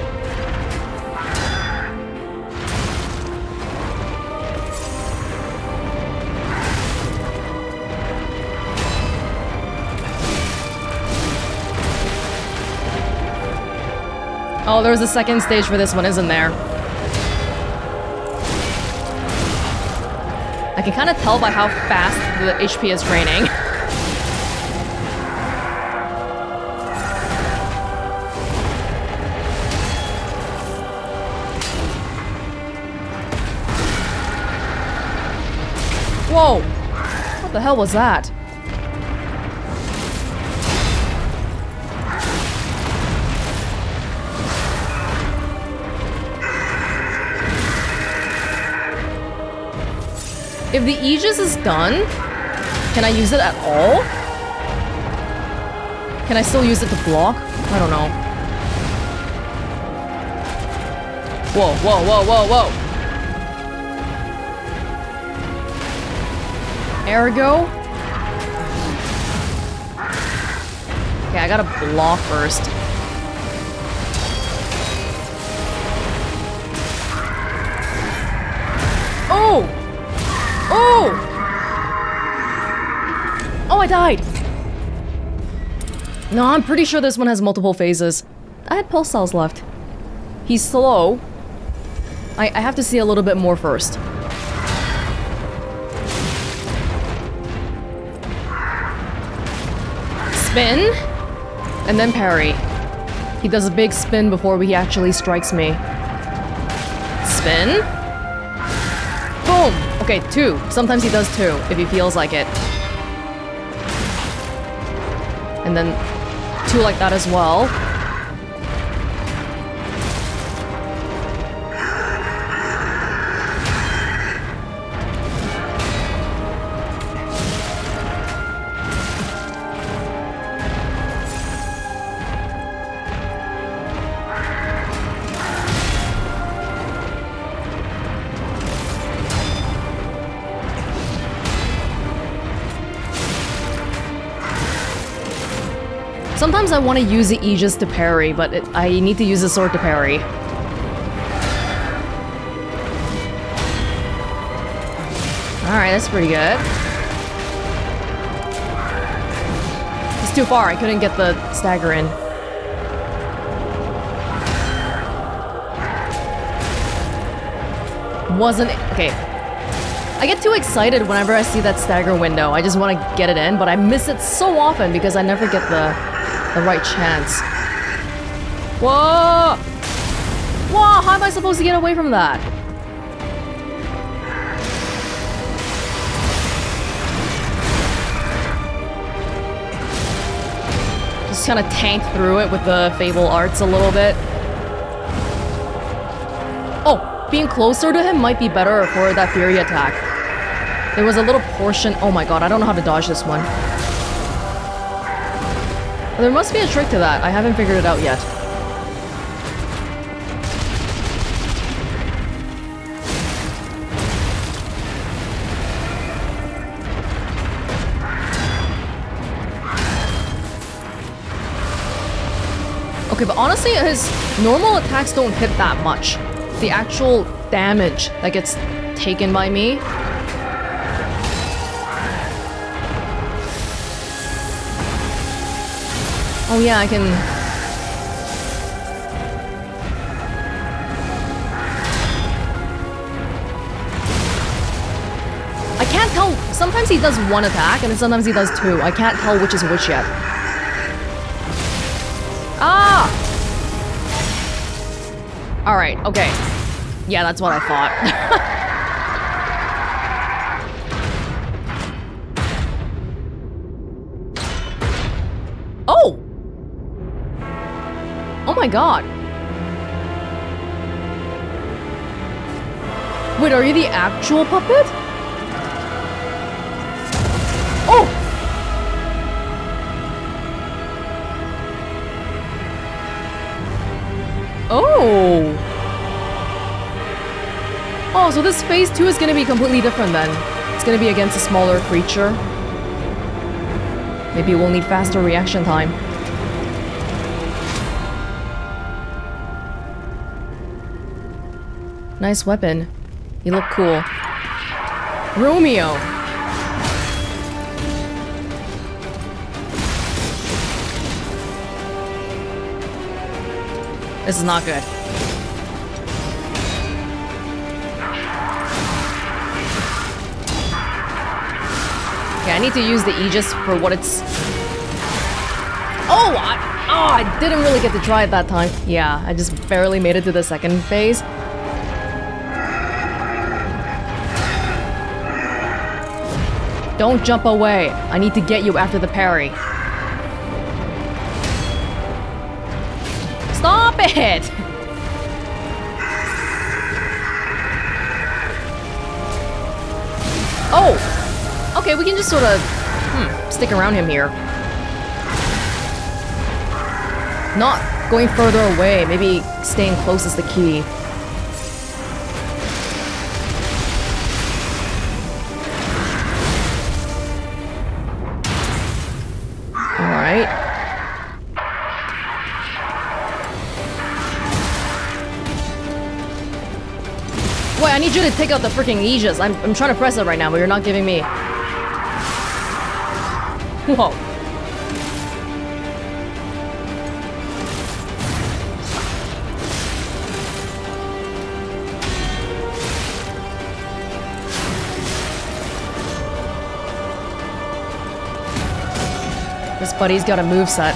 Oh, there's a second stage for this one, isn't there? I can kind of tell by how fast the H P is draining. Whoa! What the hell was that? If the Aegis is done, can I use it at all? Can I still use it to block? I don't know. Whoa, whoa, whoa, whoa, whoa! Ergo? Okay, I gotta block first. Oh! Oh! Oh, I died! No, I'm pretty sure this one has multiple phases. I had pulse cells left. He's slow. I, I have to see a little bit more first. Spin. And then parry. He does a big spin before he actually strikes me. Spin. Boom! Okay, two. Sometimes he does two, if he feels like it. And then two like that as well. Sometimes I want to use the Aegis to parry, but it, I need to use the sword to parry. Alright, that's pretty good. It's too far, I couldn't get the stagger in. Wasn't... okay. I get too excited whenever I see that stagger window. I just want to get it in, but I miss it so often because I never get the... the right chance. Whoa! Whoa, how am I supposed to get away from that? Just kind of tanked through it with the Fable Arts a little bit. Oh, being closer to him might be better for that Fury attack. There was a little portion... oh my god, I don't know how to dodge this one. There must be a trick to that. I haven't figured it out yet. Okay, but honestly, his normal attacks don't hit that much. The actual damage that gets taken by me... oh yeah, I can... I can't tell... sometimes he does one attack, and sometimes he does two. I can't tell which is which yet. Ah! Alright, okay. Yeah, that's what I thought. my god! Wait, are you the actual puppet? Oh! Oh! Oh, so this phase two is gonna be completely different then. It's gonna be against a smaller creature. Maybe we'll need faster reaction time. Nice weapon. You look cool. Romeo! This is not good. Okay, I need to use the Aegis for what it's... Oh! I, oh, I didn't really get to try it that time. Yeah, I just barely made it to the second phase. Don't jump away. I need to get you after the parry. Stop it! Oh! Okay, we can just sort of... Hmm, stick around him here. Not going further away. Maybe staying close is the key. I need you to take out the freaking Aegis. I'm, I'm trying to press it right now, but you're not giving me. Whoa. This buddy's got a moveset.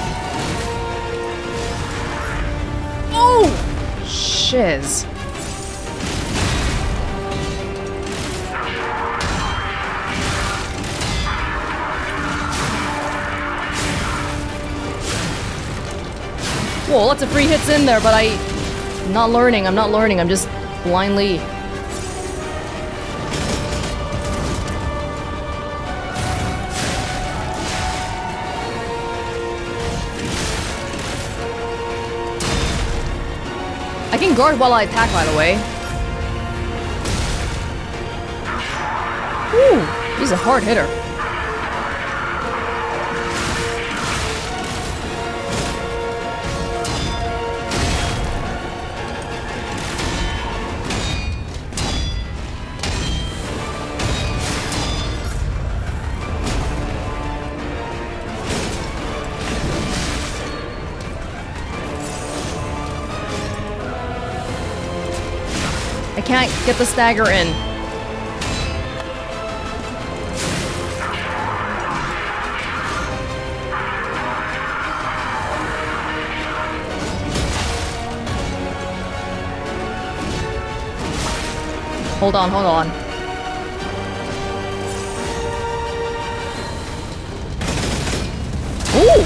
Oh! Shiz. Whoa, lots of free hits in there, but I... I'm not learning, I'm not learning, I'm just blindly... I can guard while I attack, by the way. Whew, he's a hard hitter. Can't get the stagger in. Hold on, hold on. Ooh!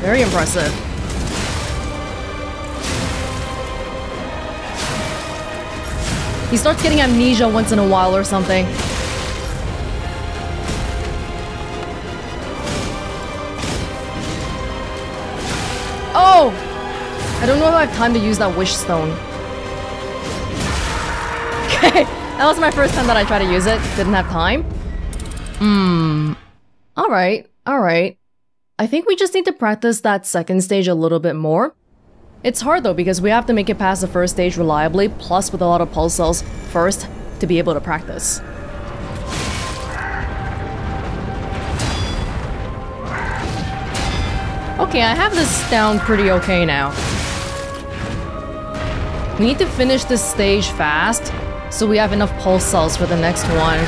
Very impressive. He starts getting amnesia once in a while or something. Oh! I don't know if I have time to use that wish stone. Okay, that was my first time that I tried to use it. Didn't have time. Hmm. Alright, alright. I think we just need to practice that second stage a little bit more. It's hard though, because we have to make it past the first stage reliably, plus with a lot of pulse cells first, to be able to practice. Okay, I have this down pretty okay now. We need to finish this stage fast, so we have enough pulse cells for the next one.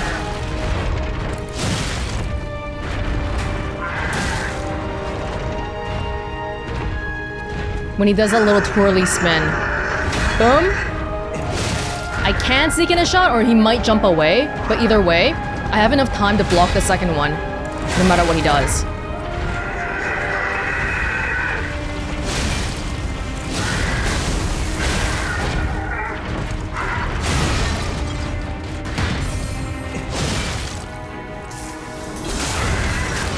When he does a little twirly spin. Boom. I can sneak in a shot or he might jump away, but either way, I have enough time to block the second one, no matter what he does.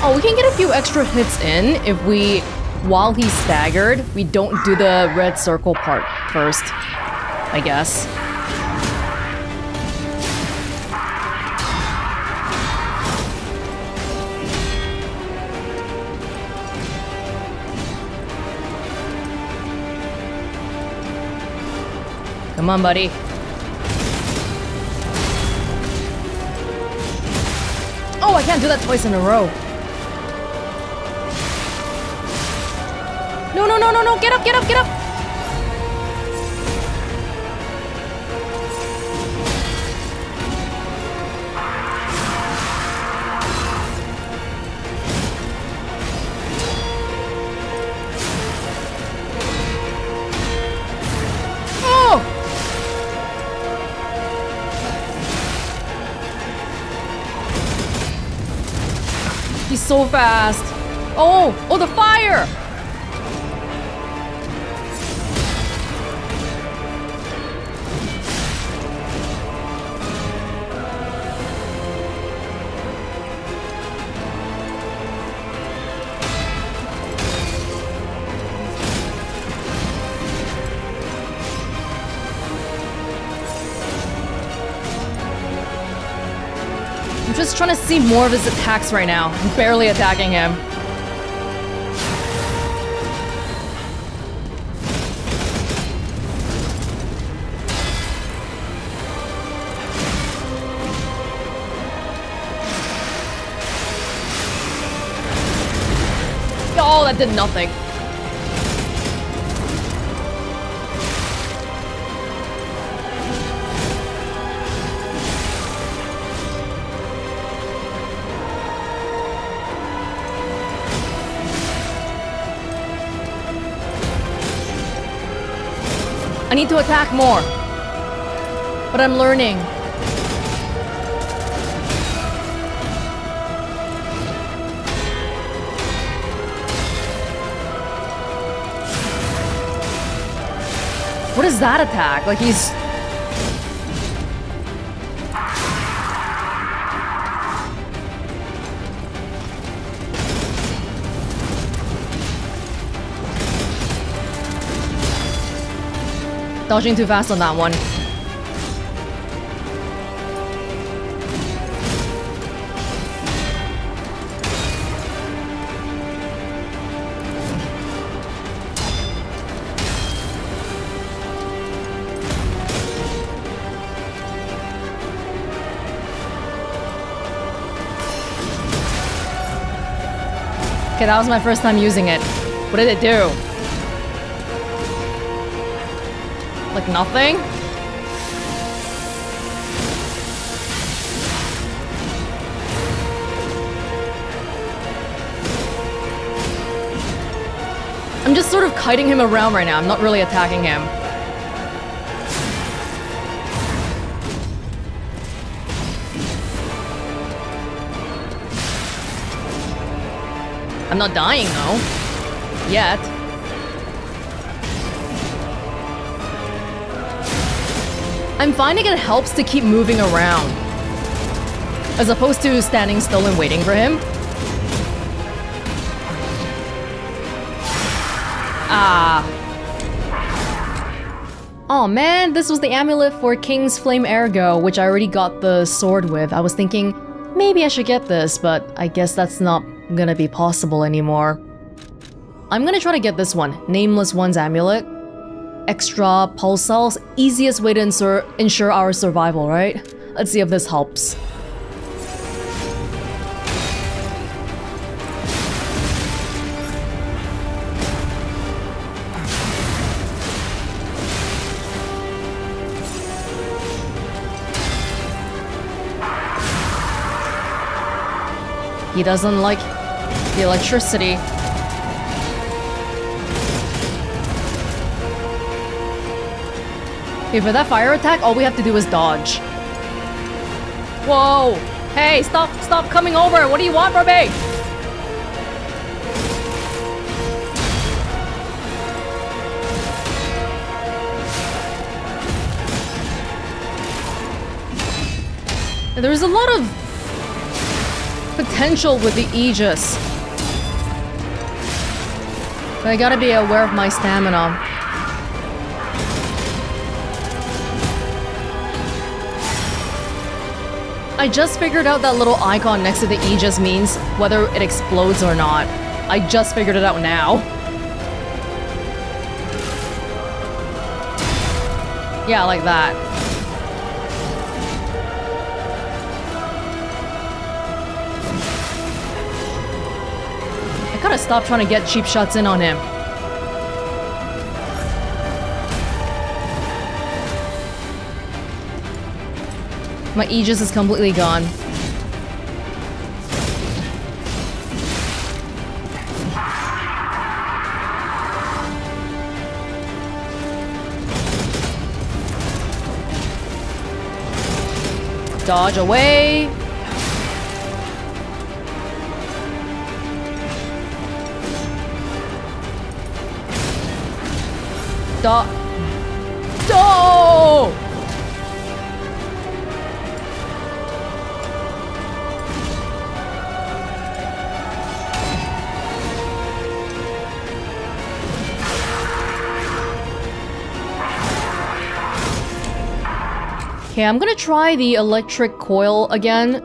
Oh, we can get a few extra hits in if we, while he's staggered, we don't do the red circle part first, I guess. Come on, buddy. Oh, I can't do that twice in a row. No, no, no, no, no, get up, get up, get up! So fast. Oh, oh, the fire. I'm just trying to see more of his attacks right now. I'm barely attacking him. Oh, that did nothing. I need to attack more, but I'm learning. What is that attack? Like he's... dodging too fast on that one. Okay, that was my first time using it. What did it do? Like nothing? I'm just sort of kiting him around right now. I'm not really attacking him. I'm not dying though. Yet. I'm finding it helps to keep moving around, as opposed to standing still and waiting for him. Ah. Oh man, this was the amulet for King's Flame Ergo, which I already got the sword with. I was thinking, maybe I should get this, but I guess that's not gonna be possible anymore. I'm gonna try to get this one, Nameless One's Amulet. Extra pulse cells, easiest way to insure, ensure our survival, right? Let's see if this helps. He doesn't like the electricity. Okay, for that fire attack, all we have to do is dodge. Whoa! Hey, stop, stop coming over! What do you want from me? There's a lot of potential with the Aegis. But I gotta be aware of my stamina. I just figured out that little icon next to the Aegis means whether it explodes or not. I just figured it out now. Yeah, like that. I gotta stop trying to get cheap shots in on him. My Aegis is completely gone. Dodge away. Do- Do- Okay, I'm gonna try the electric coil again.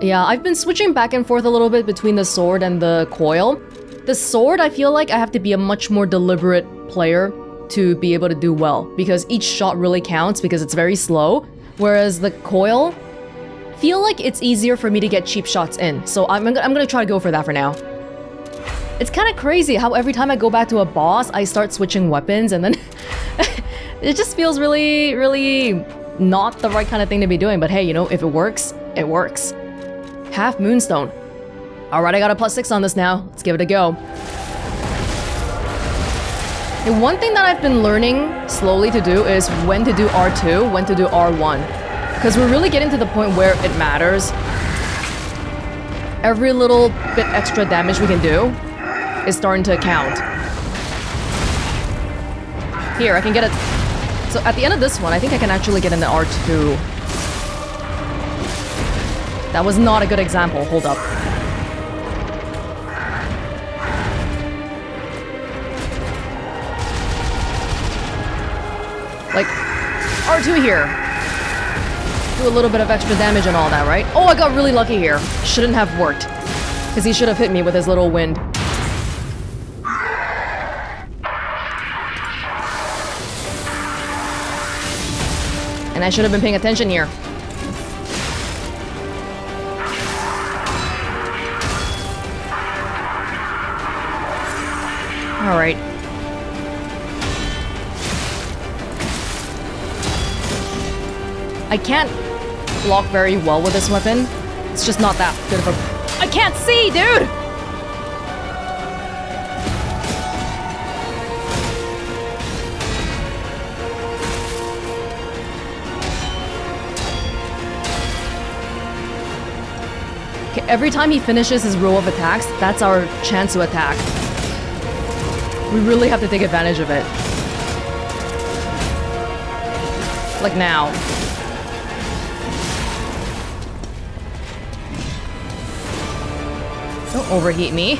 Yeah, I've been switching back and forth a little bit between the sword and the coil. The sword, I feel like I have to be a much more deliberate player to be able to do well, because each shot really counts because it's very slow. Whereas the coil, I feel like it's easier for me to get cheap shots in. So I'm, I'm gonna try to go for that for now. It's kind of crazy how every time I go back to a boss, I start switching weapons and then... it just feels really, really... not the right kind of thing to be doing, but hey, you know, if it works, it works. Half Moonstone. Alright, I got a plus six on this now. Let's give it a go. And one thing that I've been learning slowly to do is when to do R two, when to do R one. Because we're really getting to the point where it matters. Every little bit extra damage we can do is starting to count. Here, I can get a... So at the end of this one, I think I can actually get into R two. That was not a good example. Hold up. Like, R two here. Do a little bit of extra damage and all that, right? Oh, I got really lucky here. Shouldn't have worked. Because he should have hit me with his little wind. And I should have been paying attention here. All right. I can't block very well with this weapon. It's just not that good of a... I can't see, dude! Every time he finishes his row of attacks, that's our chance to attack. We really have to take advantage of it. Like now. Don't overheat me.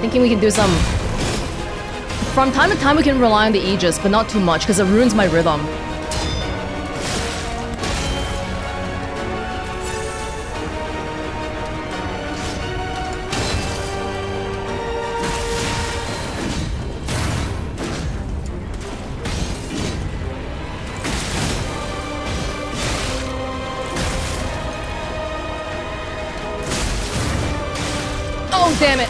Thinking we can do some. From time to time we can rely on the Aegis, but not too much because it ruins my rhythm. Oh, damn it.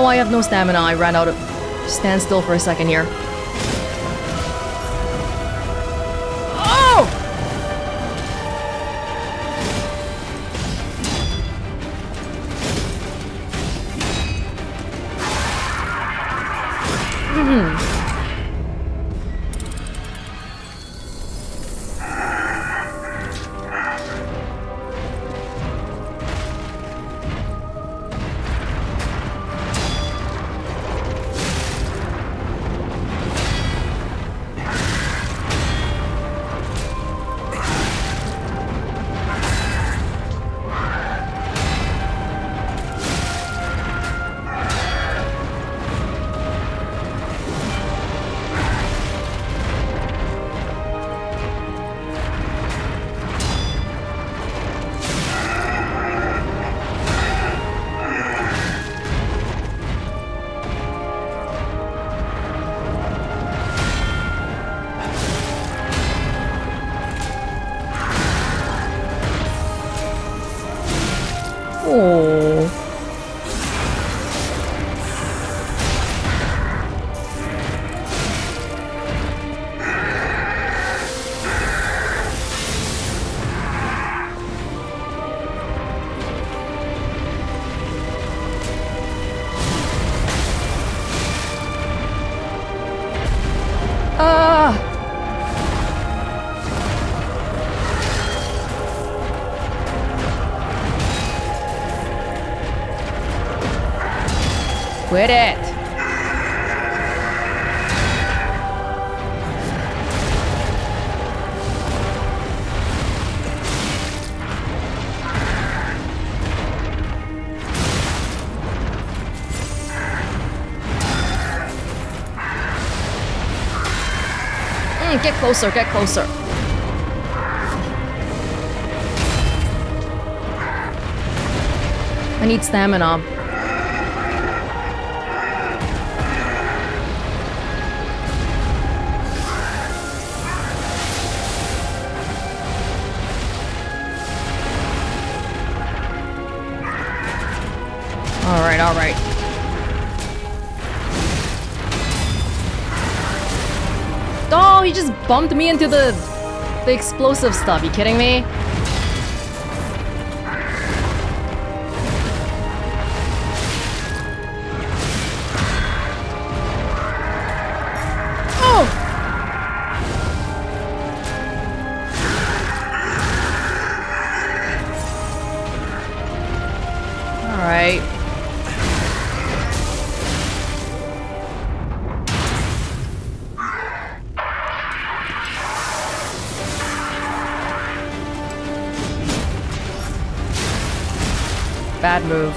I have no stamina. I ran out of stand still for a second here. Quit it! Mm, get closer, get closer. I need stamina. Bumped me into the, the explosive stuff. You kidding me? Move.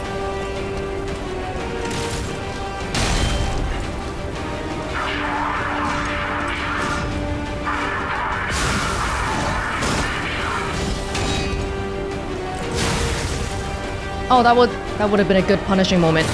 Oh, that would that would have been a good punishing moment.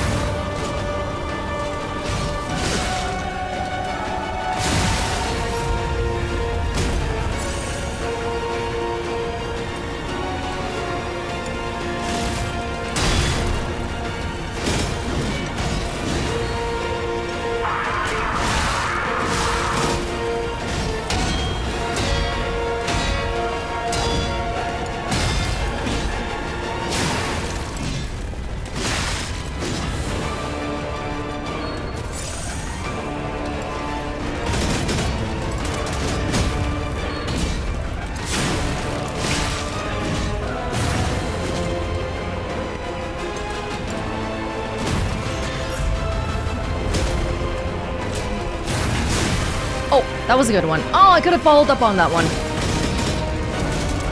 That was a good one. Oh, I could have followed up on that one.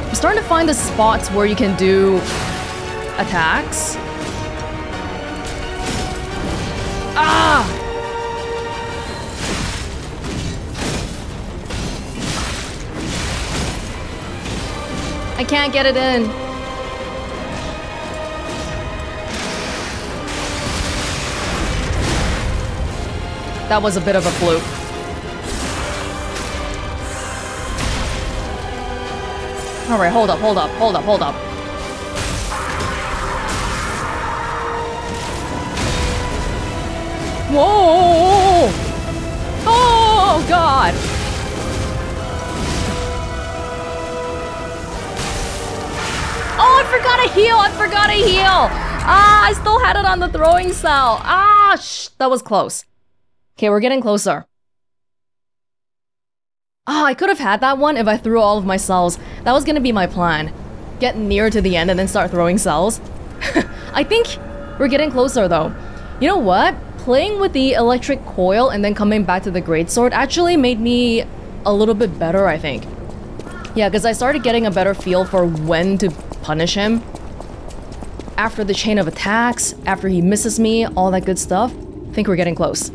I'm starting to find the spots where you can do attacks. Ah! I can't get it in. That was a bit of a fluke. All right, hold up, hold up, hold up, hold up. Whoa! God! Oh, I forgot a heal! I forgot a heal! Ah, I still had it on the throwing cell. Ah, shh, that was close. Okay, we're getting closer. Ah, I could have had that one if I threw all of my cells. That was gonna be my plan. Get near to the end and then start throwing cells. I think we're getting closer though. You know what? Playing with the electric coil and then coming back to the greatsword actually made me a little bit better, I think. Yeah, because I started getting a better feel for when to punish him. After the chain of attacks, after he misses me, all that good stuff. I think we're getting close.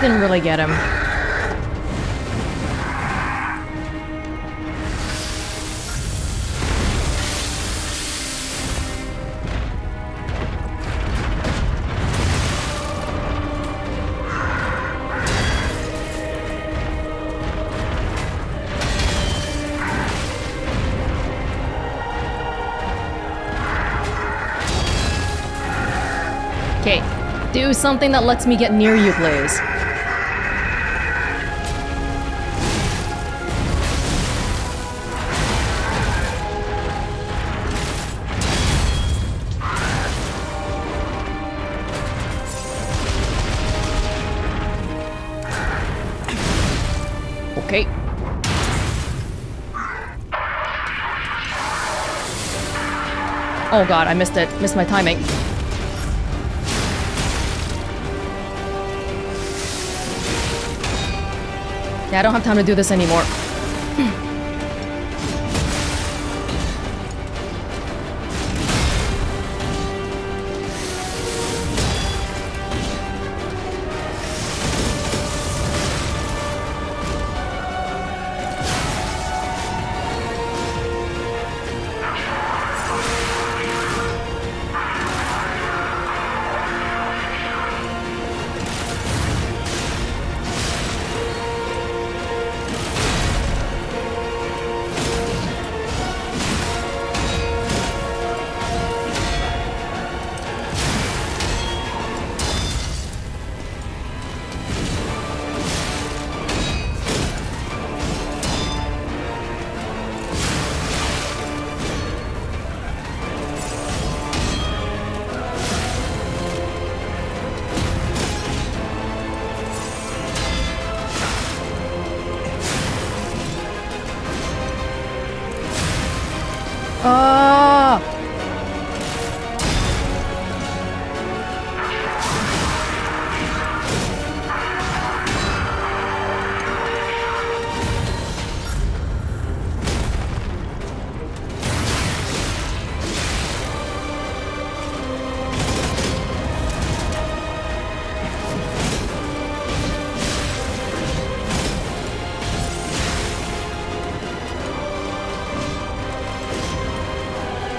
Didn't really get him. Okay, do something that lets me get near you, please. Oh god, I missed it. Missed my timing. Yeah, I don't have time to do this anymore.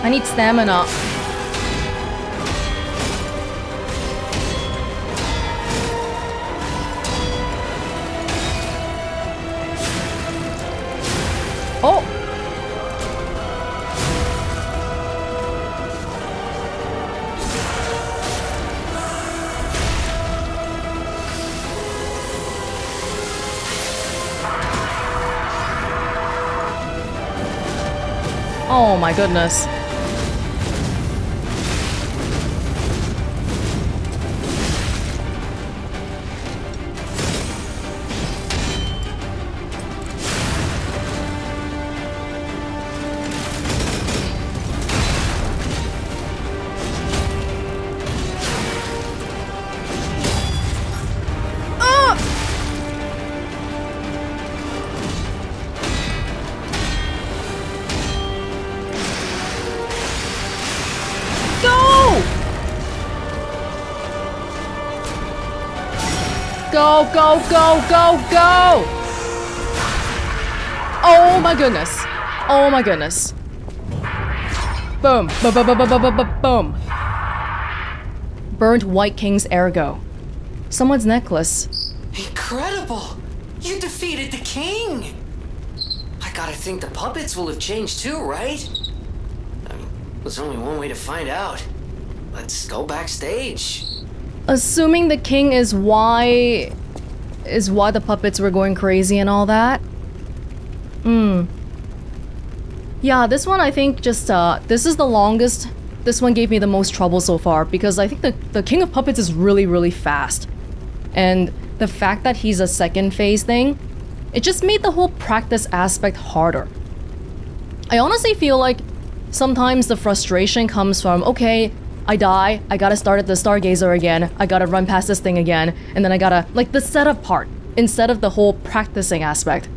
I need stamina. Oh my goodness. Go, go, go, go, go! Oh my goodness. Oh my goodness. Boom. Boom, boom, boom, boom, boom, boom. Burnt White King's Ergo. Someone's necklace. Incredible! You defeated the king! I gotta think the puppets will have changed too, right? I mean, there's only one way to find out. Let's go backstage. Assuming the king is why... is why the puppets were going crazy and all that. Hmm. Yeah, this one I think just, uh, this is the longest. This one gave me the most trouble so far because I think the, the king of puppets is really, really fast. And the fact that he's a second phase thing, it just made the whole practice aspect harder. I honestly feel like sometimes the frustration comes from, okay, I die, I gotta start at the Stargazer again, I gotta run past this thing again, and then I gotta, like, the setup part, instead of the whole practicing aspect.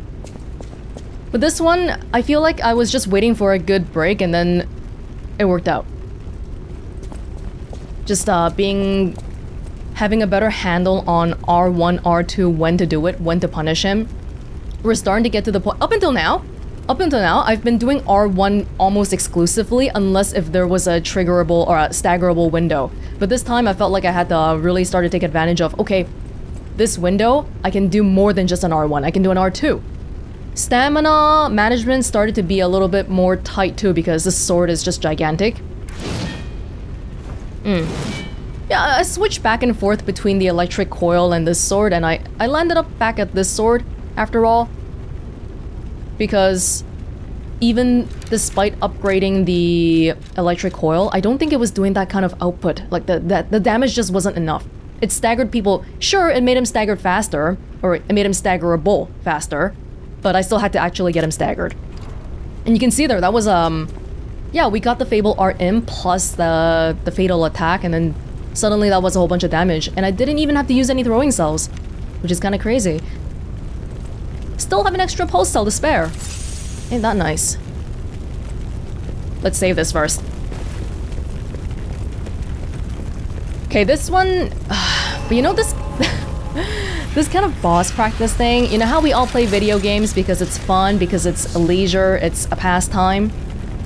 But this one, I feel like I was just waiting for a good break, and then it worked out. Just, uh, being... having a better handle on R one, R two, when to do it, when to punish him. We're starting to get to the point- up until now! Up until now, I've been doing R one almost exclusively, unless if there was a triggerable or a staggerable window. But this time, I felt like I had to really start to take advantage of, okay, this window, I can do more than just an R one, I can do an R two. Stamina management started to be a little bit more tight too, because this sword is just gigantic. Mm. Yeah, I switched back and forth between the electric coil and this sword, and I, I landed up back at this sword, after all. Because even despite upgrading the electric coil, I don't think it was doing that kind of output. Like, the, the, the damage just wasn't enough. It staggered people. Sure, it made him staggered faster, or it made him staggerable faster, but I still had to actually get him staggered. And you can see there, that was, um... yeah, we got the Fable Art in, plus the, the fatal attack, and then suddenly that was a whole bunch of damage. And I didn't even have to use any throwing cells, which is kind of crazy. Still have an extra pulse cell to spare. Ain't that nice. Let's save this first. Okay, this one... but you know this... this kind of boss practice thing, you know how we all play video games because it's fun, because it's a leisure, it's a pastime?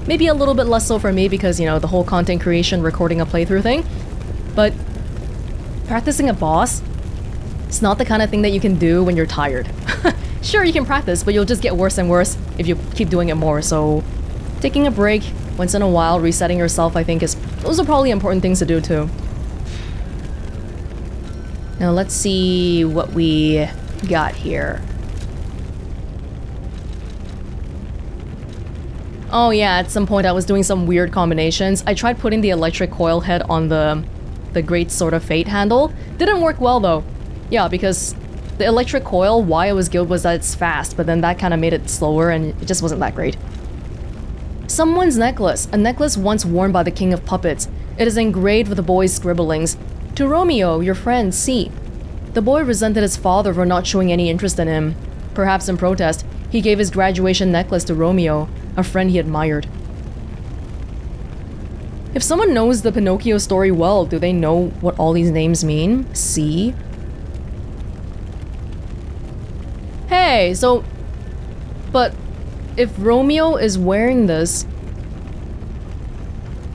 Maybe a little bit less so for me because, you know, the whole content creation, recording a playthrough thing. But practicing a boss, it's not the kind of thing that you can do when you're tired. Sure, you can practice, but you'll just get worse and worse if you keep doing it more, so... taking a break, once in a while, resetting yourself, I think is... those are probably important things to do, too. Now, let's see what we got here. Oh yeah, at some point I was doing some weird combinations. I tried putting the electric coil head on the... the Great Sword of Fate handle. Didn't work well, though. Yeah, because... the electric coil, why it was good was that it's fast, but then that kind of made it slower and it just wasn't that great. Someone's necklace. A necklace once worn by the King of Puppets. It is engraved with the boy's scribblings. To Romeo, your friend, see. The boy resented his father for not showing any interest in him. Perhaps in protest, he gave his graduation necklace to Romeo, a friend he admired. If someone knows the Pinocchio story well, do they know what all these names mean? See? Hey, so... but... if Romeo is wearing this...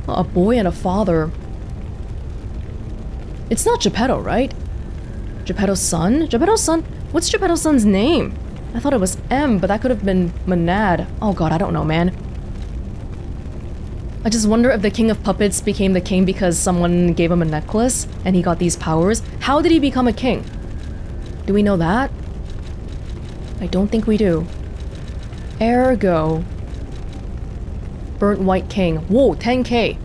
a boy and a father... it's not Geppetto, right? Geppetto's son? Geppetto's son? What's Geppetto's son's name? I thought it was M, but that could have been Monad. Oh god, I don't know, man. I just wonder if the King of Puppets became the king because someone gave him a necklace and he got these powers. How did he become a king? Do we know that? I don't think we do. Ergo. Burnt White King. Whoa, ten K!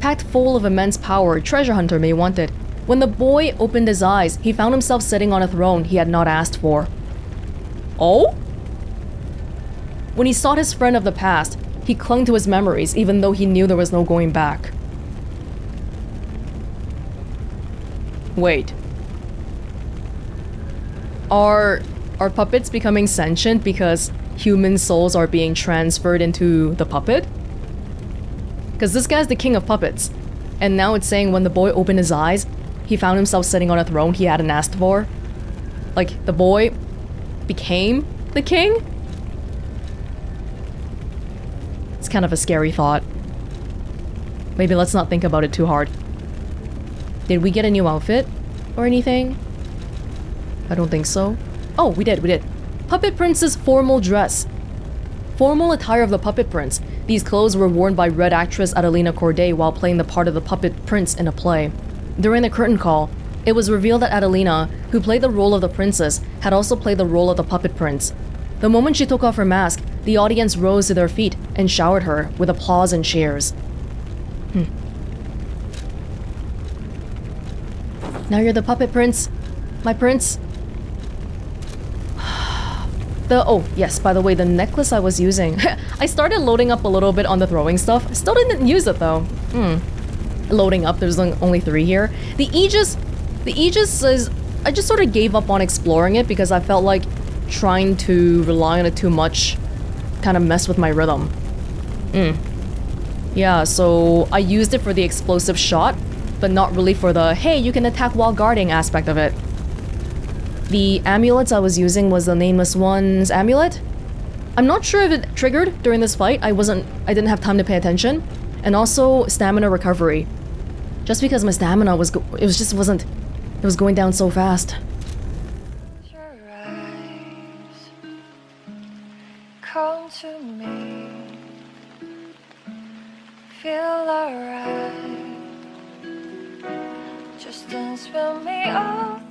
Packed full of immense power, treasure hunter may want it. When the boy opened his eyes, he found himself sitting on a throne he had not asked for. Oh? When he sought his friend of the past, he clung to his memories even though he knew there was no going back. Wait. Are... are puppets becoming sentient because human souls are being transferred into the puppet? Because this guy's the king of puppets. And now it's saying when the boy opened his eyes, he found himself sitting on a throne he hadn't asked for. Like, the boy became the king? It's kind of a scary thought. Maybe let's not think about it too hard. Did we get a new outfit or anything? I don't think so. Oh, we did, we did. Puppet Prince's formal dress. Formal attire of the Puppet Prince. These clothes were worn by Red actress Adelina Corday while playing the part of the Puppet Prince in a play. During the curtain call, it was revealed that Adelina, who played the role of the princess, had also played the role of the Puppet Prince. The moment she took off her mask, the audience rose to their feet and showered her with applause and cheers. Hm. Now you're the Puppet Prince. My prince. The- oh, yes, by the way, the necklace I was using. I started loading up a little bit on the throwing stuff. I still didn't use it, though. Hmm. Loading up, there's only three here. The Aegis... The Aegis is... I just sort of gave up on exploring it because I felt like trying to rely on it too much kind of messed with my rhythm. Hmm. Yeah, so I used it for the explosive shot, but not really for the, hey, you can attack while guarding aspect of it. The amulets I was using was the Nameless One's Amulet. I'm not sure if it triggered during this fight. I wasn't- I didn't have time to pay attention. And also, stamina recovery. Just because my stamina was go- it was just wasn't- it was going down so fast. Call to me. Feel alright. Just dance with me all